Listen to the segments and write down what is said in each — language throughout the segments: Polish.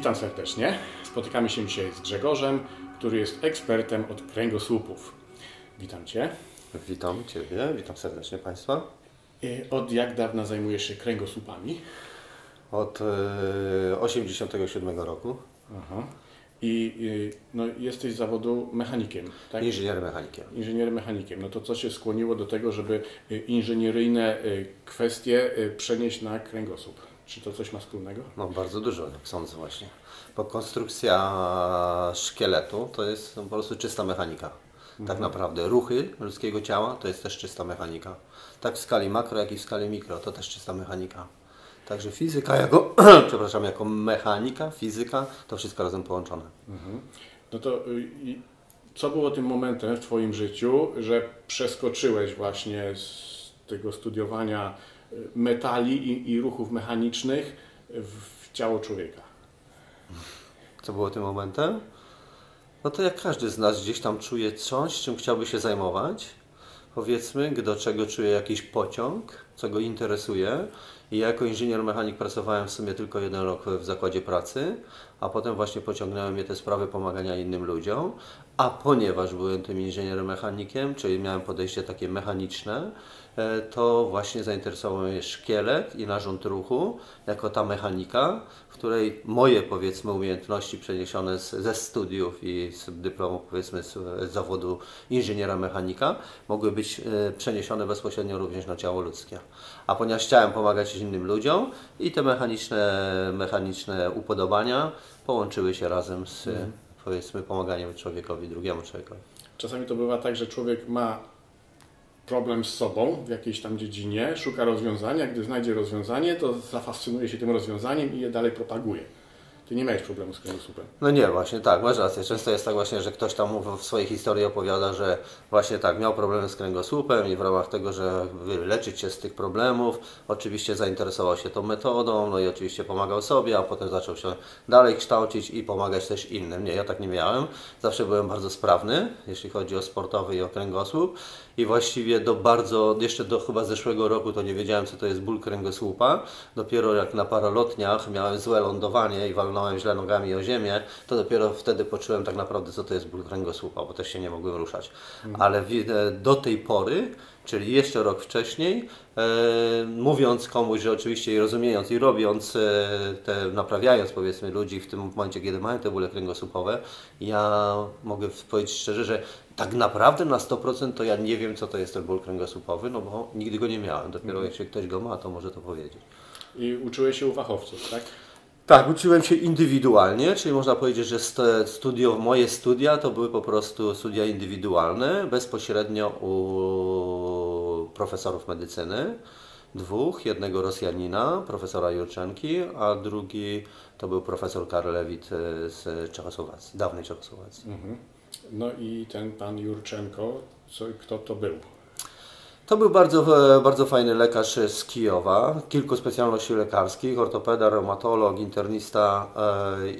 Witam serdecznie. Spotykamy się dzisiaj z Grzegorzem, który jest ekspertem od kręgosłupów. Witam Cię. Witam Ciebie, witam serdecznie Państwa. Od jak dawna zajmujesz się kręgosłupami? Od 1987 roku. Aha. I no, jesteś z zawodu mechanikiem, tak? Inżynier mechanikiem. Inżynier mechanikiem. No to co się skłoniło do tego, żeby inżynieryjne kwestie przenieść na kręgosłup? Czy to coś ma wspólnego? No bardzo dużo, jak sądzę właśnie. Bo konstrukcja szkieletu to jest po prostu czysta mechanika. Mhm. Tak naprawdę ruchy ludzkiego ciała to jest też czysta mechanika. Tak w skali makro, jak i w skali mikro to też czysta mechanika. Także fizyka jako, przepraszam, jako mechanika, fizyka, to wszystko razem połączone. Mhm. No to co było tym momentem w Twoim życiu, że przeskoczyłeś właśnie z tego studiowania metali i ruchów mechanicznych w ciało człowieka? Co było tym momentem? No to jak każdy z nas gdzieś tam czuje coś, czym chciałby się zajmować. Powiedzmy, do czego czuje jakiś pociąg, co go interesuje. I ja jako inżynier mechanik pracowałem w sumie tylko 1 rok w zakładzie pracy, a potem właśnie pociągnęły mnie te sprawy pomagania innym ludziom. A ponieważ byłem tym inżynierem mechanikiem, czyli miałem podejście takie mechaniczne, to właśnie zainteresował mnie szkielet i narząd ruchu jako ta mechanika, w której moje, powiedzmy, umiejętności przeniesione ze studiów i z dyplomu, powiedzmy, z zawodu inżyniera mechanika mogły być przeniesione bezpośrednio również na ciało ludzkie. A ponieważ chciałem pomagać innym ludziom i te mechaniczne upodobania połączyły się razem z, powiedzmy, pomaganiem człowiekowi, drugiemu człowiekowi. Czasami to bywa tak, że człowiek ma problem z sobą w jakiejś tam dziedzinie, szuka rozwiązania, gdy znajdzie rozwiązanie, to zafascynuje się tym rozwiązaniem i je dalej propaguje. Ty nie miałeś problemu z kręgosłupem. No nie, właśnie tak, masz rację. Często jest tak właśnie, że ktoś tam w swojej historii opowiada, że właśnie tak, miał problemy z kręgosłupem i w ramach tego, że wyleczyć się z tych problemów, oczywiście zainteresował się tą metodą, no i oczywiście pomagał sobie, a potem zaczął się dalej kształcić i pomagać też innym. Nie, ja tak nie miałem. Zawsze byłem bardzo sprawny, jeśli chodzi o sportowy i o kręgosłup. I właściwie jeszcze do chyba zeszłego roku to nie wiedziałem, co to jest ból kręgosłupa. Dopiero jak na paralotniach miałem złe lądowanie i walnąłem źle nogami o ziemię, to dopiero wtedy poczułem tak naprawdę, co to jest ból kręgosłupa, bo też się nie mogłem ruszać. Ale do tej pory, czyli jeszcze rok wcześniej, mówiąc komuś, że oczywiście i rozumiejąc i robiąc, naprawiając, powiedzmy, ludzi w tym momencie, kiedy mają te bóle kręgosłupowe, ja mogę powiedzieć szczerze, że tak naprawdę na 100% to ja nie wiem, co to jest ten ból kręgosłupowy, no bo nigdy go nie miałem. Dopiero jak się ktoś go ma, to może to powiedzieć. I uczyłeś się u fachowców, tak? Tak, uczyłem się indywidualnie, czyli można powiedzieć, że moje studia to były po prostu studia indywidualne, bezpośrednio u profesorów medycyny. 2, jednego Rosjanina, profesora Jurczenki, a drugi to był profesor Karel Lewit z Czechosłowacji, dawnej Czechosłowacji. Mhm. No i ten pan Jurczenko, kto to był? To był bardzo, bardzo fajny lekarz z Kijowa, kilku specjalności lekarskich, ortopeda, reumatolog, internista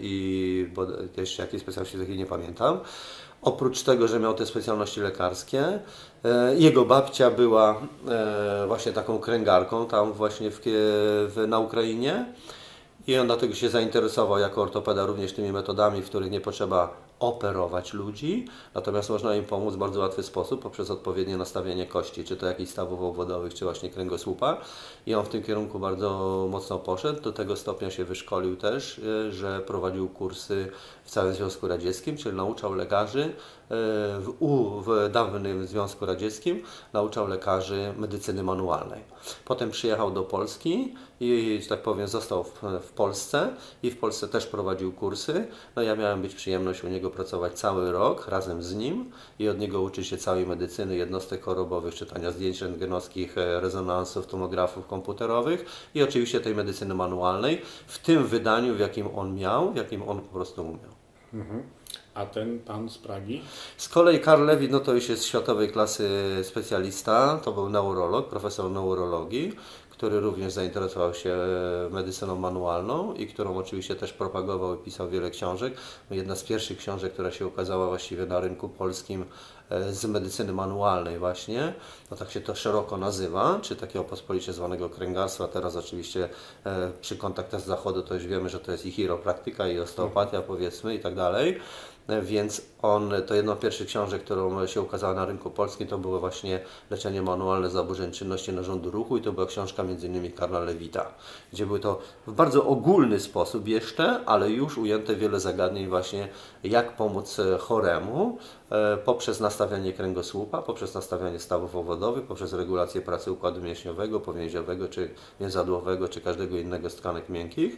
i jeszcze jakiejś specjalności takiej nie pamiętam. Oprócz tego, że miał te specjalności lekarskie, jego babcia była właśnie taką kręgarką tam właśnie na Ukrainie i on dlatego się zainteresował jako ortopeda również tymi metodami, w których nie potrzeba operować ludzi, natomiast można im pomóc w bardzo łatwy sposób poprzez odpowiednie nastawienie kości, czy to jakichś stawów obwodowych, czy właśnie kręgosłupa. I on w tym kierunku bardzo mocno poszedł, do tego stopnia się wyszkolił też, że prowadził kursy w całym Związku Radzieckim, czyli nauczał lekarzy w dawnym Związku Radzieckim, nauczał lekarzy medycyny manualnej. Potem przyjechał do Polski i, że tak powiem, został w Polsce i w Polsce też prowadził kursy. No ja miałem przyjemność u niego pracować cały rok razem z nim i od niego uczyć się całej medycyny, jednostek chorobowych, czytania zdjęć rentgenowskich, rezonansów, tomografów komputerowych i oczywiście tej medycyny manualnej w tym wydaniu, w jakim on miał, w jakim on po prostu umiał. Mhm. A ten pan z Pragi? Z kolei Karl Lewit, no to już jest światowej klasy specjalista, to był neurolog, profesor neurologii, który również zainteresował się medycyną manualną i którą oczywiście też propagował i pisał wiele książek. Jedna z pierwszych książek, która się ukazała właściwie na rynku polskim z medycyny manualnej właśnie, no tak się to szeroko nazywa, czy takiego pospolicie zwanego kręgarstwa. Teraz oczywiście przy kontaktach z Zachodu to już wiemy, że to jest i chiropraktyka, i osteopatia powiedzmy i tak dalej. Więc to jedną z pierwszych książek, którą się ukazała na rynku polskim, to było właśnie leczenie manualne zaburzeń czynności narządu ruchu i to była książka m.in. Karla Lewita, gdzie były to w bardzo ogólny sposób jeszcze, ale już ujęte wiele zagadnień właśnie jak pomóc choremu poprzez nastawianie kręgosłupa, poprzez nastawianie stawów owodowych, poprzez regulację pracy układu mięśniowego, powięziowego, czy więzadłowego, czy każdego innego z tkanek miękkich.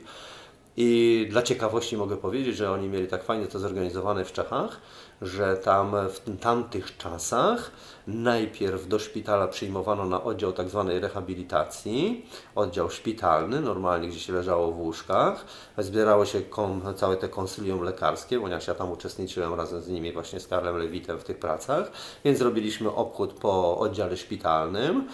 I dla ciekawości mogę powiedzieć, że oni mieli tak fajnie to zorganizowane w Czechach, że tam w tamtych czasach najpierw do szpitala przyjmowano na oddział tak zwanej rehabilitacji, oddział szpitalny, normalnie gdzie się leżało w łóżkach, zbierało się całe te konsylium lekarskie, ponieważ ja tam uczestniczyłem razem z nimi właśnie z Karlem Lewitem w tych pracach, więc zrobiliśmy obchód po oddziale szpitalnym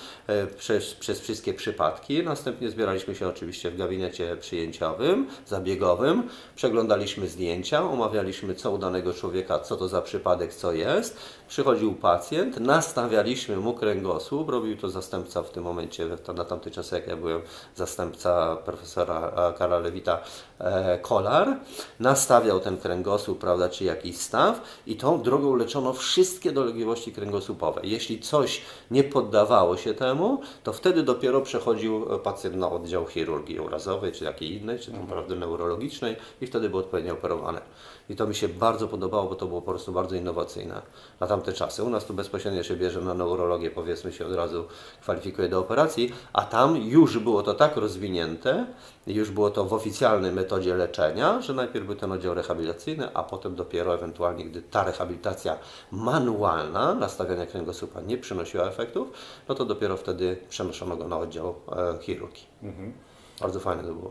przez wszystkie przypadki, następnie zbieraliśmy się oczywiście w gabinecie przyjęciowym, zabiegowym, przeglądaliśmy zdjęcia, omawialiśmy co u danego człowieka, co to za przypadek, co jest. Przychodził pacjent, nastawialiśmy mu kręgosłup, robił to zastępca w tym momencie, na tamtych czasach jak ja byłem, zastępca profesora Karla Lewita, Kolar, nastawiał ten kręgosłup, prawda, czy jakiś staw i tą drogą leczono wszystkie dolegliwości kręgosłupowe. Jeśli coś nie poddawało się temu, to wtedy dopiero przechodził pacjent na oddział chirurgii urazowej, czy jakiej innej, czy tam prawda, neurologicznej i wtedy był odpowiednio operowany. I to mi się bardzo podobało, bo to było po prostu bardzo innowacyjne na tamte czasy. U nas tu bezpośrednio się bierze na neurologię, powiedzmy się od razu kwalifikuje do operacji, a tam już było to tak rozwinięte, już było to w oficjalnej metodzie leczenia, że najpierw był ten oddział rehabilitacyjny, a potem dopiero ewentualnie, gdy ta rehabilitacja manualna nastawiania kręgosłupa nie przynosiła efektów, no to dopiero wtedy przenoszono go na oddział chirurgii. Bardzo fajne to było.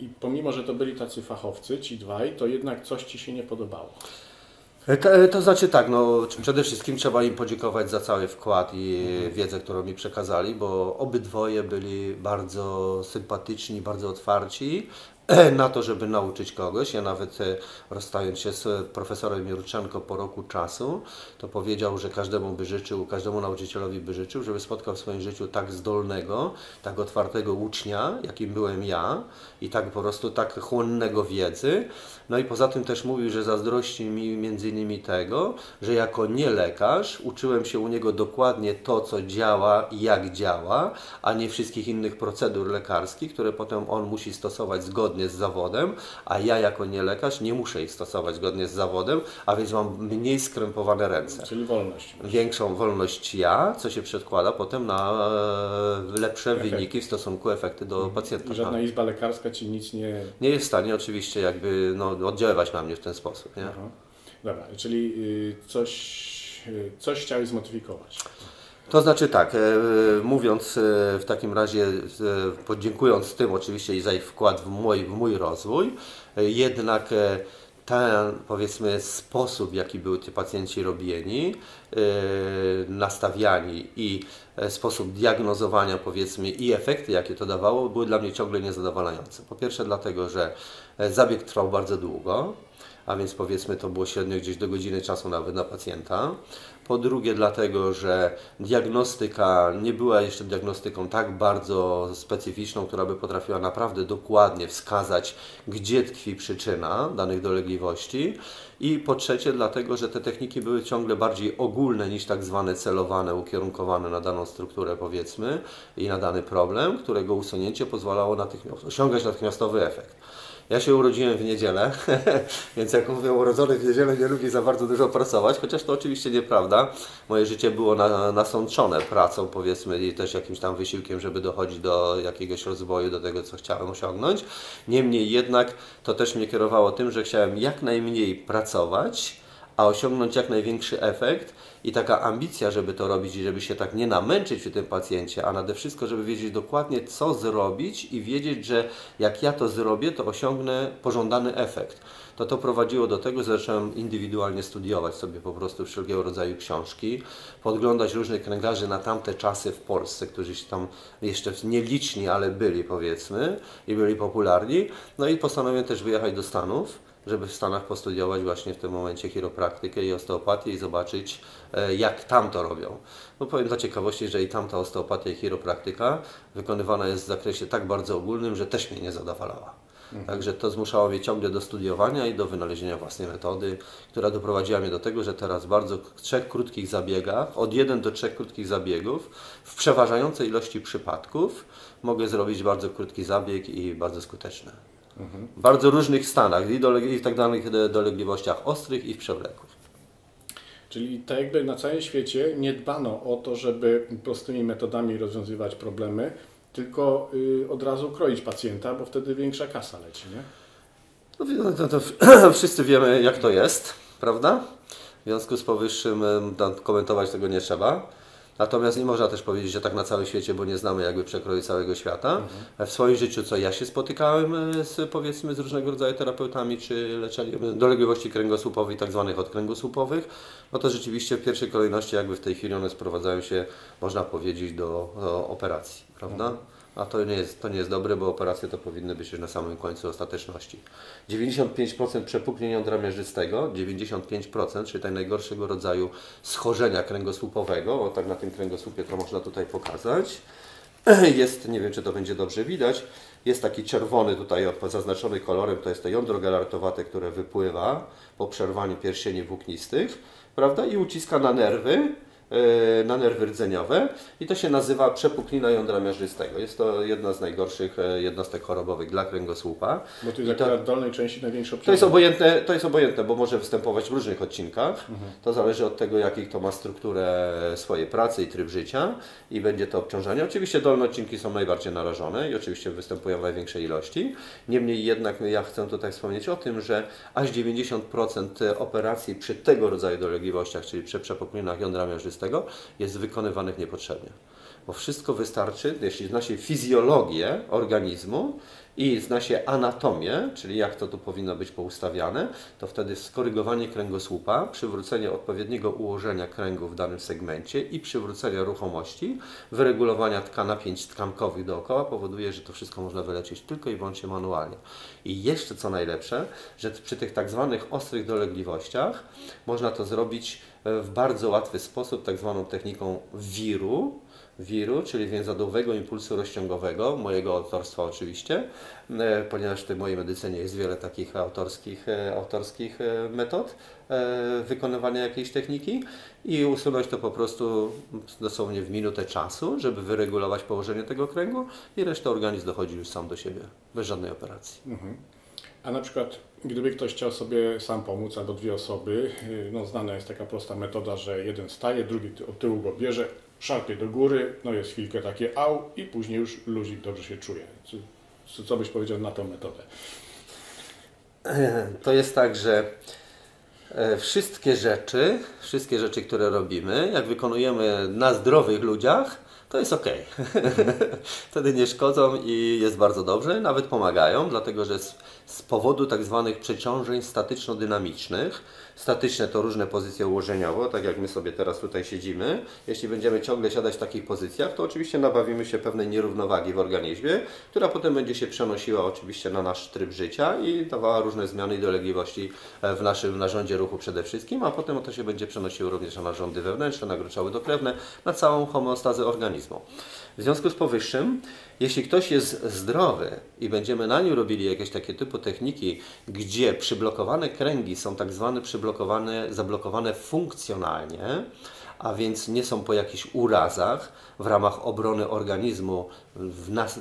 I pomimo, że to byli tacy fachowcy, ci dwaj, to jednak coś ci się nie podobało. To znaczy tak, no, przede wszystkim trzeba im podziękować za cały wkład i wiedzę, którą mi przekazali, bo obydwoje byli bardzo sympatyczni, bardzo otwarci na to, żeby nauczyć kogoś. Ja nawet rozstając się z profesorem Jurczenko po roku czasu, to powiedział, że każdemu nauczycielowi by życzył, żeby spotkał w swoim życiu tak zdolnego, tak otwartego ucznia, jakim byłem ja i tak po prostu tak chłonnego wiedzy. No i poza tym też mówił, że zazdrości mi między innymi tego, że jako nie lekarz uczyłem się u niego dokładnie to, co działa i jak działa, a nie wszystkich innych procedur lekarskich, które potem on musi stosować zgodnie z zawodem, a ja jako nie lekarz nie muszę ich stosować zgodnie z zawodem, a więc mam mniej skrępowane ręce. Czyli wolność. Większą wolność ja, co się przedkłada potem na lepsze wyniki w stosunku efekty do pacjenta. Żadna izba lekarska ci nic nie... Nie jest w stanie oczywiście jakby no, oddziaływać na mnie w ten sposób. Nie? Dobra, czyli coś chciałeś zmodyfikować. To znaczy tak, mówiąc w takim razie, podziękując tym oczywiście i za ich wkład w mój rozwój, jednak ten powiedzmy sposób, jaki były ci pacjenci robieni, nastawiani i sposób diagnozowania powiedzmy i efekty, jakie to dawało, były dla mnie ciągle niezadowalające. Po pierwsze dlatego, że zabieg trwał bardzo długo, a więc powiedzmy to było średnio gdzieś do godziny czasu nawet na pacjenta. Po drugie dlatego, że diagnostyka nie była jeszcze diagnostyką tak bardzo specyficzną, która by potrafiła naprawdę dokładnie wskazać, gdzie tkwi przyczyna danych dolegliwości. I po trzecie dlatego, że te techniki były ciągle bardziej ogólne niż tak zwane celowane, ukierunkowane na daną strukturę powiedzmy i na dany problem, którego usunięcie pozwalało osiągać natychmiastowy efekt. Ja się urodziłem w niedzielę, więc jak mówię, urodzony w niedzielę nie lubi za bardzo dużo pracować, chociaż to oczywiście nieprawda. Moje życie było nasączone pracą, powiedzmy, i też jakimś tam wysiłkiem, żeby dochodzić do jakiegoś rozwoju, do tego, co chciałem osiągnąć. Niemniej jednak to też mnie kierowało tym, że chciałem jak najmniej pracować, a osiągnąć jak największy efekt. I taka ambicja, żeby to robić i żeby się tak nie namęczyć przy tym pacjencie, a nade wszystko, żeby wiedzieć dokładnie, co zrobić i wiedzieć, że jak ja to zrobię, to osiągnę pożądany efekt. no to prowadziło do tego, że zacząłem indywidualnie studiować sobie po prostu wszelkiego rodzaju książki, podglądać różnych kręgarzy na tamte czasy w Polsce, którzy się tam jeszcze nieliczni, ale byli powiedzmy i byli popularni. No i postanowiłem też wyjechać do Stanów, żeby w Stanach postudiować właśnie w tym momencie chiropraktykę i osteopatię i zobaczyć, jak tam to robią. No powiem dla ciekawości, że i tamta osteopatia i chiropraktyka wykonywana jest w zakresie tak bardzo ogólnym, że też mnie nie zadowalała. Także to zmuszało mnie ciągle do studiowania i do wynalezienia własnej metody, która doprowadziła mnie do tego, że teraz w trzech krótkich zabiegach, od 1 do 3 krótkich zabiegów, w przeważającej ilości przypadków mogę zrobić bardzo krótki zabieg i bardzo skuteczny. W bardzo różnych stanach i w tak danych dolegliwościach ostrych i przewlekłych. Czyli tak jakby na całym świecie nie dbano o to, żeby prostymi metodami rozwiązywać problemy, tylko od razu kroić pacjenta, bo wtedy większa kasa leci, nie? No, wszyscy wiemy, jak to jest, prawda? W związku z powyższym komentować tego nie trzeba. Natomiast nie można też powiedzieć, że tak na całym świecie, bo nie znamy jakby przekroju całego świata. W swoim życiu, co ja się spotykałem z różnego rodzaju terapeutami, czy leczeniem dolegliwości kręgosłupowych, tak zwanych odkręgosłupowych, no to rzeczywiście w pierwszej kolejności jakby w tej chwili one sprowadzają się, można powiedzieć, do operacji, prawda? A to nie jest dobre, bo operacje to powinny być już na samym końcu ostateczności. 95% przepuknień jądra mierzystego, 95%, czyli tej najgorszego rodzaju schorzenia kręgosłupowego, o tak na tym kręgosłupie to można tutaj pokazać, jest, nie wiem czy to będzie dobrze widać, jest taki czerwony tutaj zaznaczony kolorem, to jest to jądro galaretowate, które wypływa po przerwaniu pierścieni włóknistych, prawda, i uciska na nerwy rdzeniowe i to się nazywa przepuknina jądra mierzystego. Jest to jedna z najgorszych jednostek chorobowych dla kręgosłupa. Bo to jest akurat w dolnej części największa obciążenie. To jest obojętne, bo może występować w różnych odcinkach. To zależy od tego, jakich to ma strukturę swojej pracy i tryb życia i będzie to obciążenie. Oczywiście dolne odcinki są najbardziej narażone i oczywiście występują w największej ilości. Niemniej jednak ja chcę tutaj wspomnieć o tym, że aż 90% operacji przy tego rodzaju dolegliwościach, czyli przy przepukninach jądra mierzystego jest wykonywanych niepotrzebnie. Bo wszystko wystarczy, jeśli zna się fizjologię organizmu i zna się anatomię, czyli jak to tu powinno być poustawiane, to wtedy skorygowanie kręgosłupa, przywrócenie odpowiedniego ułożenia kręgu w danym segmencie i przywrócenie ruchomości, wyregulowania napięć tkankowych dookoła powoduje, że to wszystko można wyleczyć tylko i wyłącznie manualnie. I jeszcze co najlepsze, że przy tych tak zwanych ostrych dolegliwościach można to zrobić w bardzo łatwy sposób, tak zwaną techniką wiru, czyli więzadłowego impulsu rozciągowego, mojego autorstwa oczywiście, ponieważ w tej mojej medycynie jest wiele takich autorskich metod wykonywania jakiejś techniki i usunąć to po prostu dosłownie w minutę czasu, żeby wyregulować położenie tego kręgu i reszta organizm dochodzi już sam do siebie, bez żadnej operacji. A na przykład, gdyby ktoś chciał sobie sam pomóc, albo dwie osoby, no znana jest taka prosta metoda, że jeden staje, drugi od tyłu go bierze, szarpie do góry, no jest chwilkę takie au i później już luzik dobrze się czuje. Co byś powiedział na tę metodę? To jest tak, że wszystkie rzeczy, które robimy, jak wykonujemy na zdrowych ludziach, to jest ok. Wtedy nie szkodzą i jest bardzo dobrze, nawet pomagają, dlatego że z powodu tak zwanych przeciążeń statyczno-dynamicznych, statyczne to różne pozycje ułożeniowo, tak jak my sobie teraz tutaj siedzimy, jeśli będziemy ciągle siadać w takich pozycjach, to oczywiście nabawimy się pewnej nierównowagi w organizmie, która potem będzie się przenosiła oczywiście na nasz tryb życia i dawała różne zmiany i dolegliwości w naszym narządzie ruchu przede wszystkim, a potem to się będzie przenosiło również na narządy wewnętrzne, na gruczoły dokrewne, na całą homeostazę organizmu. W związku z powyższym, jeśli ktoś jest zdrowy i będziemy na nim robili jakieś takie typu techniki, gdzie przyblokowane kręgi są tak zwane zablokowane funkcjonalnie, a więc nie są po jakichś urazach w ramach obrony organizmu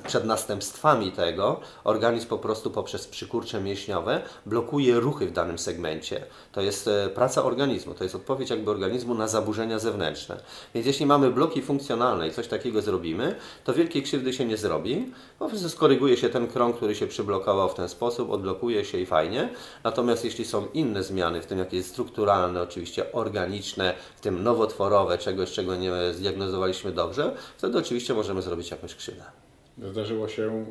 przed następstwami tego, organizm po prostu poprzez przykurcze mięśniowe blokuje ruchy w danym segmencie. To jest praca organizmu, to jest odpowiedź jakby organizmu na zaburzenia zewnętrzne. Więc jeśli mamy bloki funkcjonalne i coś takiego zrobimy, to wielkiej krzywdy się nie zrobi. Po prostu skoryguje się ten krąg, który się przyblokował w ten sposób, odblokuje się i fajnie. Natomiast jeśli są inne zmiany, w tym jakieś strukturalne, oczywiście organiczne, w tym nowotworowe, czegoś, czego nie zdiagnozowaliśmy dobrze, wtedy oczywiście możemy zrobić jakąś krzywdę. Zdarzyło się,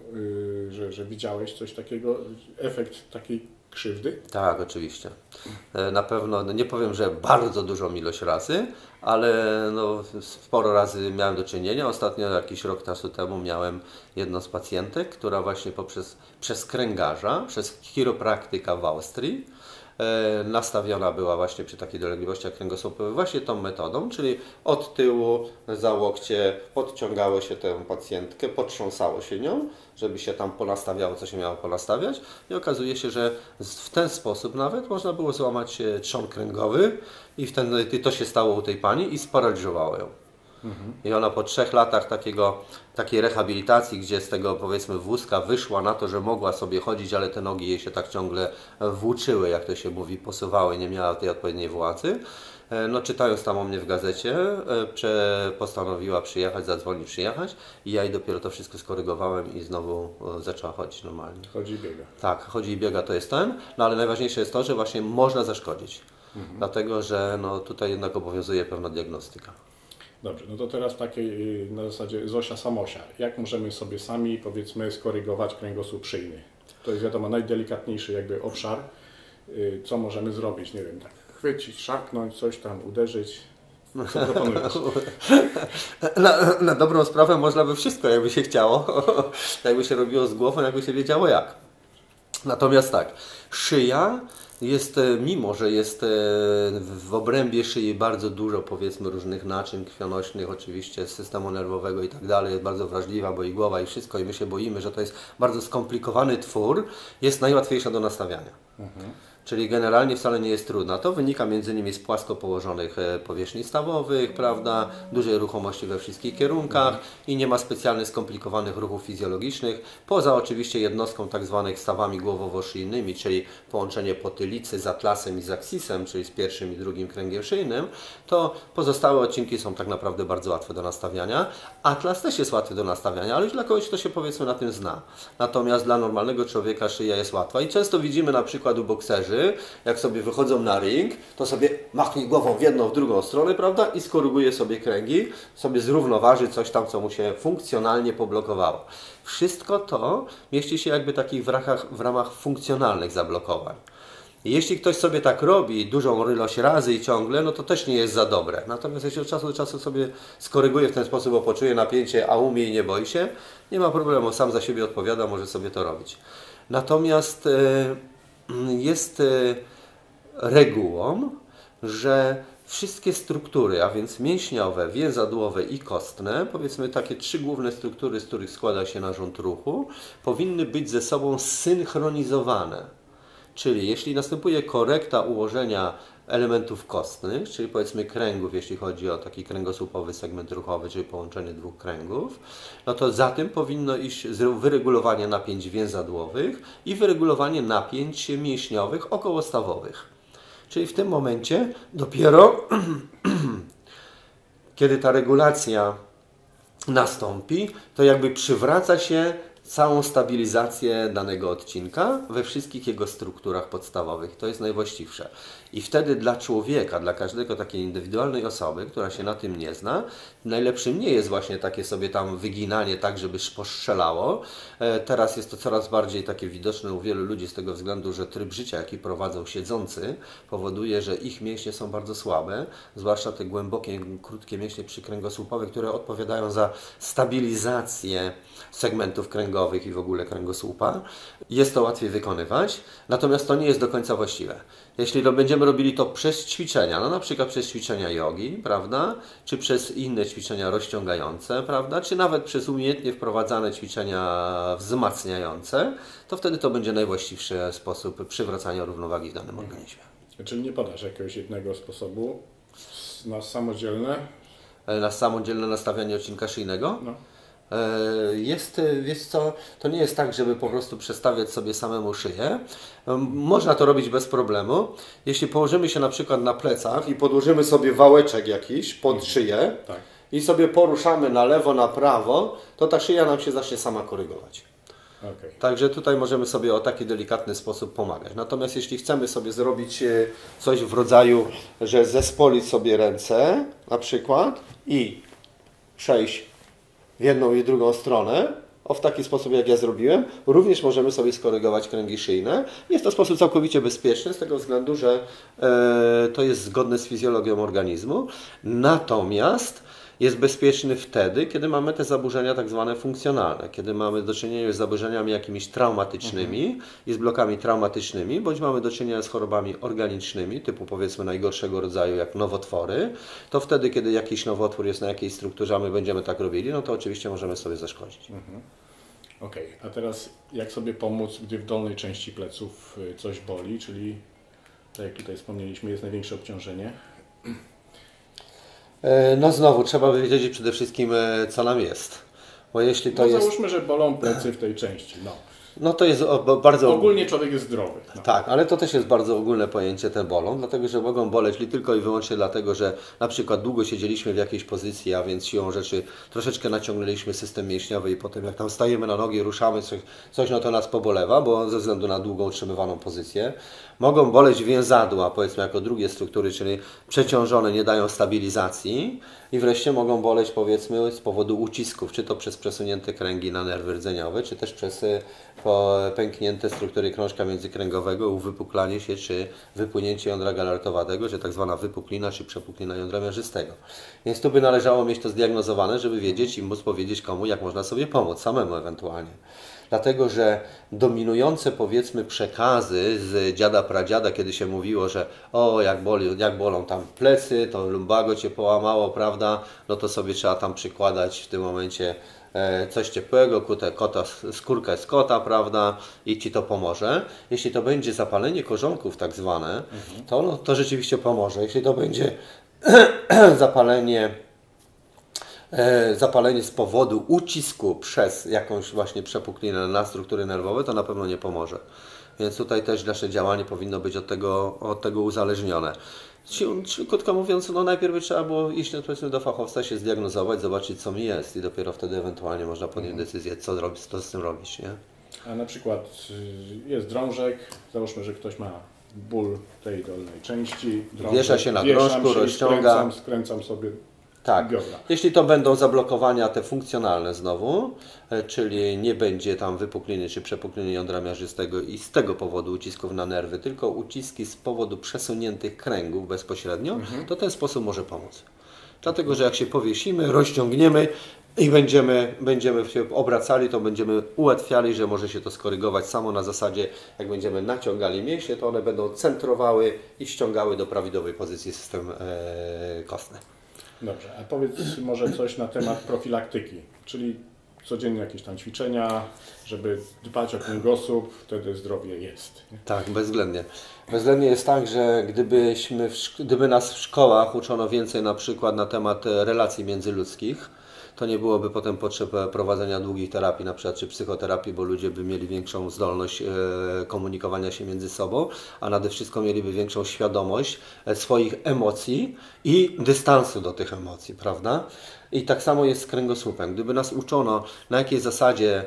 że widziałeś coś takiego, efekt takiej krzywdy? Tak, oczywiście. Na pewno, no nie powiem, że bardzo dużą ilość razy, ale no, sporo razy miałem do czynienia. Ostatnio, jakiś rok czasu temu, miałem jedną z pacjentek, która właśnie przez kręgarza, przez chiropraktyka w Austrii nastawiona była właśnie przy takich dolegliwościach kręgosłupowych właśnie tą metodą, czyli od tyłu za łokcie podciągało się tę pacjentkę, potrząsało się nią, żeby się tam ponastawiało, co się miało ponastawiać, i okazuje się, że w ten sposób nawet można było złamać trzon kręgowy i to się stało u tej pani i sparaliżowało ją. I ona po 3 latach takiej rehabilitacji, gdzie z tego, powiedzmy, wózka wyszła na to, że mogła sobie chodzić, ale te nogi jej się tak ciągle włóczyły, jak to się mówi, posuwały, nie miała tej odpowiedniej władzy. No, czytając tam o mnie w gazecie, postanowiła przyjechać, zadzwonić, przyjechać, i ja jej dopiero to wszystko skorygowałem i znowu zaczęła chodzić normalnie. Chodzi i biega. Tak, chodzi i biega, to jest ten, no ale najważniejsze jest to, że właśnie można zaszkodzić, dlatego że no, tutaj jednak obowiązuje pewna diagnostyka. Dobrze, no to teraz takiej na zasadzie Zosia Samosia. Jak możemy sobie sami, powiedzmy, skorygować kręgosłup szyjny? To jest, wiadomo, najdelikatniejszy jakby obszar. Co możemy zrobić? Nie wiem, tak chwycić, szarpnąć, coś tam, uderzyć. Co proponujesz? Na dobrą sprawę można by wszystko, jakby się chciało. Jakby się robiło z głową, jakby się wiedziało jak. Natomiast tak, szyja jest, mimo że jest w obrębie szyi bardzo dużo, powiedzmy, różnych naczyń krwionośnych, oczywiście systemu nerwowego i tak dalej, jest bardzo wrażliwa, bo i głowa, i wszystko, i my się boimy, że to jest bardzo skomplikowany twór, jest najłatwiejsza do nastawiania. Czyli generalnie wcale nie jest trudna. To wynika między innymi z płasko położonych powierzchni stawowych, prawda, dużej ruchomości we wszystkich kierunkach i nie ma specjalnych skomplikowanych ruchów fizjologicznych, poza oczywiście jednostką tak zwanych stawami głowowo-szyjnymi, czyli połączenie potylicy z atlasem i z aksisem, czyli z pierwszym i drugim kręgiem szyjnym, to pozostałe odcinki są tak naprawdę bardzo łatwe do nastawiania. Atlas też jest łatwy do nastawiania, ale już dla kogoś, kto się, powiedzmy, na tym zna. Natomiast dla normalnego człowieka szyja jest łatwa i często widzimy na przykład u bokserzy, jak sobie wychodzą na ring, to sobie machnie głową w jedną, w drugą stronę, prawda, i skoryguje sobie kręgi, sobie zrównoważy coś tam, co mu się funkcjonalnie poblokowało. Wszystko to mieści się jakby takich w ramach funkcjonalnych zablokowań. Jeśli ktoś sobie tak robi dużą ilość razy i ciągle, no to też nie jest za dobre. Natomiast jeśli od czasu do czasu sobie skoryguje w ten sposób, bo poczuje napięcie, a umie i nie boi się, nie ma problemu, sam za siebie odpowiada, może sobie to robić. Natomiast jest regułą, że wszystkie struktury, a więc mięśniowe, więzadłowe i kostne, powiedzmy takie 3 główne struktury, z których składa się narząd ruchu, powinny być ze sobą synchronizowane. Czyli jeśli następuje korekta ułożenia elementów kostnych, czyli, powiedzmy, kręgów, jeśli chodzi o taki kręgosłupowy segment ruchowy, czyli połączenie 2 kręgów, no to za tym powinno iść wyregulowanie napięć więzadłowych i wyregulowanie napięć mięśniowych okołostawowych. Czyli w tym momencie dopiero kiedy ta regulacja nastąpi, to jakby przywraca się całą stabilizację danego odcinka we wszystkich jego strukturach podstawowych. To jest najwłaściwsze. I wtedy dla człowieka, dla każdego, takiej indywidualnej osoby, która się na tym nie zna, najlepszym nie jest właśnie takie sobie tam wyginanie tak, żeby poszczelało. Teraz jest to coraz bardziej takie widoczne u wielu ludzi z tego względu, że tryb życia, jaki prowadzą siedzący, powoduje, że ich mięśnie są bardzo słabe, zwłaszcza te głębokie, krótkie mięśnie przykręgosłupowe, które odpowiadają za stabilizację segmentów kręgowych i w ogóle kręgosłupa. Jest to łatwiej wykonywać, natomiast to nie jest do końca właściwe. Jeśli to będziemy robili to przez ćwiczenia, no na przykład przez ćwiczenia jogi, prawda, czy przez inne ćwiczenia rozciągające, prawda, czy nawet przez umiejętnie wprowadzane ćwiczenia wzmacniające, to wtedy to będzie najwłaściwszy sposób przywracania równowagi w danym organizmie. Czyli nie podasz jakiegoś jednego sposobu na samodzielne? Na samodzielne nastawianie odcinka szyjnego? No. Jest, wiesz co, to nie jest tak, żeby po prostu przestawiać sobie samemu szyję. Można to robić bez problemu. Jeśli położymy się na przykład na plecach i podłożymy sobie wałeczek jakiś pod szyję i sobie poruszamy na lewo, na prawo, to ta szyja nam się zacznie sama korygować. Także tutaj możemy sobie o taki delikatny sposób pomagać. Natomiast jeśli chcemy sobie zrobić coś w rodzaju, że zespolić sobie ręce na przykład i przejść w jedną i drugą stronę, o w taki sposób, jak ja zrobiłem, również możemy sobie skorygować kręgi szyjne. Jest to sposób całkowicie bezpieczny z tego względu, że to jest zgodne z fizjologią organizmu. Natomiast jest bezpieczny wtedy, kiedy mamy te zaburzenia tak zwane funkcjonalne, kiedy mamy do czynienia z zaburzeniami jakimiś traumatycznymi i z blokami traumatycznymi, bądź mamy do czynienia z chorobami organicznymi, typu powiedzmy najgorszego rodzaju jak nowotwory, to wtedy, kiedy jakiś nowotwór jest na jakiejś strukturze, a my będziemy tak robili, no to oczywiście możemy sobie zaszkodzić. Okej, a teraz jak sobie pomóc, gdy w dolnej części pleców coś boli, czyli tak jak tutaj wspomnieliśmy, jest największe obciążenie? No znowu, trzeba wiedzieć przede wszystkim, co nam jest. Bo jeśli to jest... Załóżmy, że bolą plecy w tej części. No to jest bardzo... Ogólnie człowiek jest zdrowy. Tak, ale to też jest bardzo ogólne pojęcie, te bolą, dlatego że mogą boleć tylko i wyłącznie dlatego, że na przykład długo siedzieliśmy w jakiejś pozycji, a więc siłą rzeczy troszeczkę naciągnęliśmy system mięśniowy i potem jak tam stajemy na nogi, ruszamy, coś no to nas pobolewa, bo ze względu na długo utrzymywaną pozycję. Mogą boleć więzadła, powiedzmy jako drugie struktury, czyli przeciążone, nie dają stabilizacji. I wreszcie mogą boleć powiedzmy z powodu ucisków, czy to przez przesunięte kręgi na nerwy rdzeniowe, czy też przez pęknięte struktury krążka międzykręgowego, uwypuklanie się, czy wypłynięcie jądra galaretowatego, czy tak zwana wypuklina, czy przepuklina jądra miażdżystego. Więc tu by należało mieć to zdiagnozowane, żeby wiedzieć i móc powiedzieć komu, jak można sobie pomóc, samemu ewentualnie. Dlatego, że dominujące powiedzmy przekazy z dziada pradziada, kiedy się mówiło, że o jak bolą tam plecy, to lumbago cię połamało, prawda, no to sobie trzeba tam przykładać w tym momencie coś ciepłego, skórkę z kota, prawda, i ci to pomoże. Jeśli to będzie zapalenie korzonków tak zwane, to, no, to rzeczywiście pomoże. Jeśli to będzie zapalenie z powodu ucisku przez jakąś właśnie przepuklinę na struktury nerwowe, to na pewno nie pomoże. Więc tutaj też nasze działanie powinno być od tego uzależnione. Krótko mówiąc, no najpierw trzeba było iść do fachowca, się zdiagnozować, zobaczyć co mi jest i dopiero wtedy ewentualnie można podjąć decyzję, co z tym robić. Nie? A na przykład jest drążek, załóżmy, że ktoś ma ból tej dolnej części, drążek, wiesza się na drążku, rozciąga. Skręcam sobie. Tak, jeśli to będą zablokowania te funkcjonalne znowu, czyli nie będzie tam wypukliny czy przepukliny jądra miażdżystego i z tego powodu ucisków na nerwy, tylko uciski z powodu przesuniętych kręgów bezpośrednio, to ten sposób może pomóc. Dlatego, że jak się powiesimy, rozciągniemy i będziemy się obracali, to będziemy ułatwiali, że może się to skorygować samo na zasadzie, jak będziemy naciągali mięśnie, to one będą centrowały i ściągały do prawidłowej pozycji system kostny. Dobrze, a powiedz może coś na temat profilaktyki, czyli codziennie jakieś tam ćwiczenia, żeby dbać o kręgosłup, wtedy zdrowie jest. Nie? Tak, bezwzględnie. Bezwzględnie jest tak, że gdyby nas w szkołach uczono więcej na przykład na temat relacji międzyludzkich, to nie byłoby potem potrzeby prowadzenia długich terapii, na przykład czy psychoterapii, bo ludzie by mieli większą zdolność komunikowania się między sobą, a nade wszystko mieliby większą świadomość swoich emocji i dystansu do tych emocji, prawda? I tak samo jest z kręgosłupem. Gdyby nas uczono, na jakiej zasadzie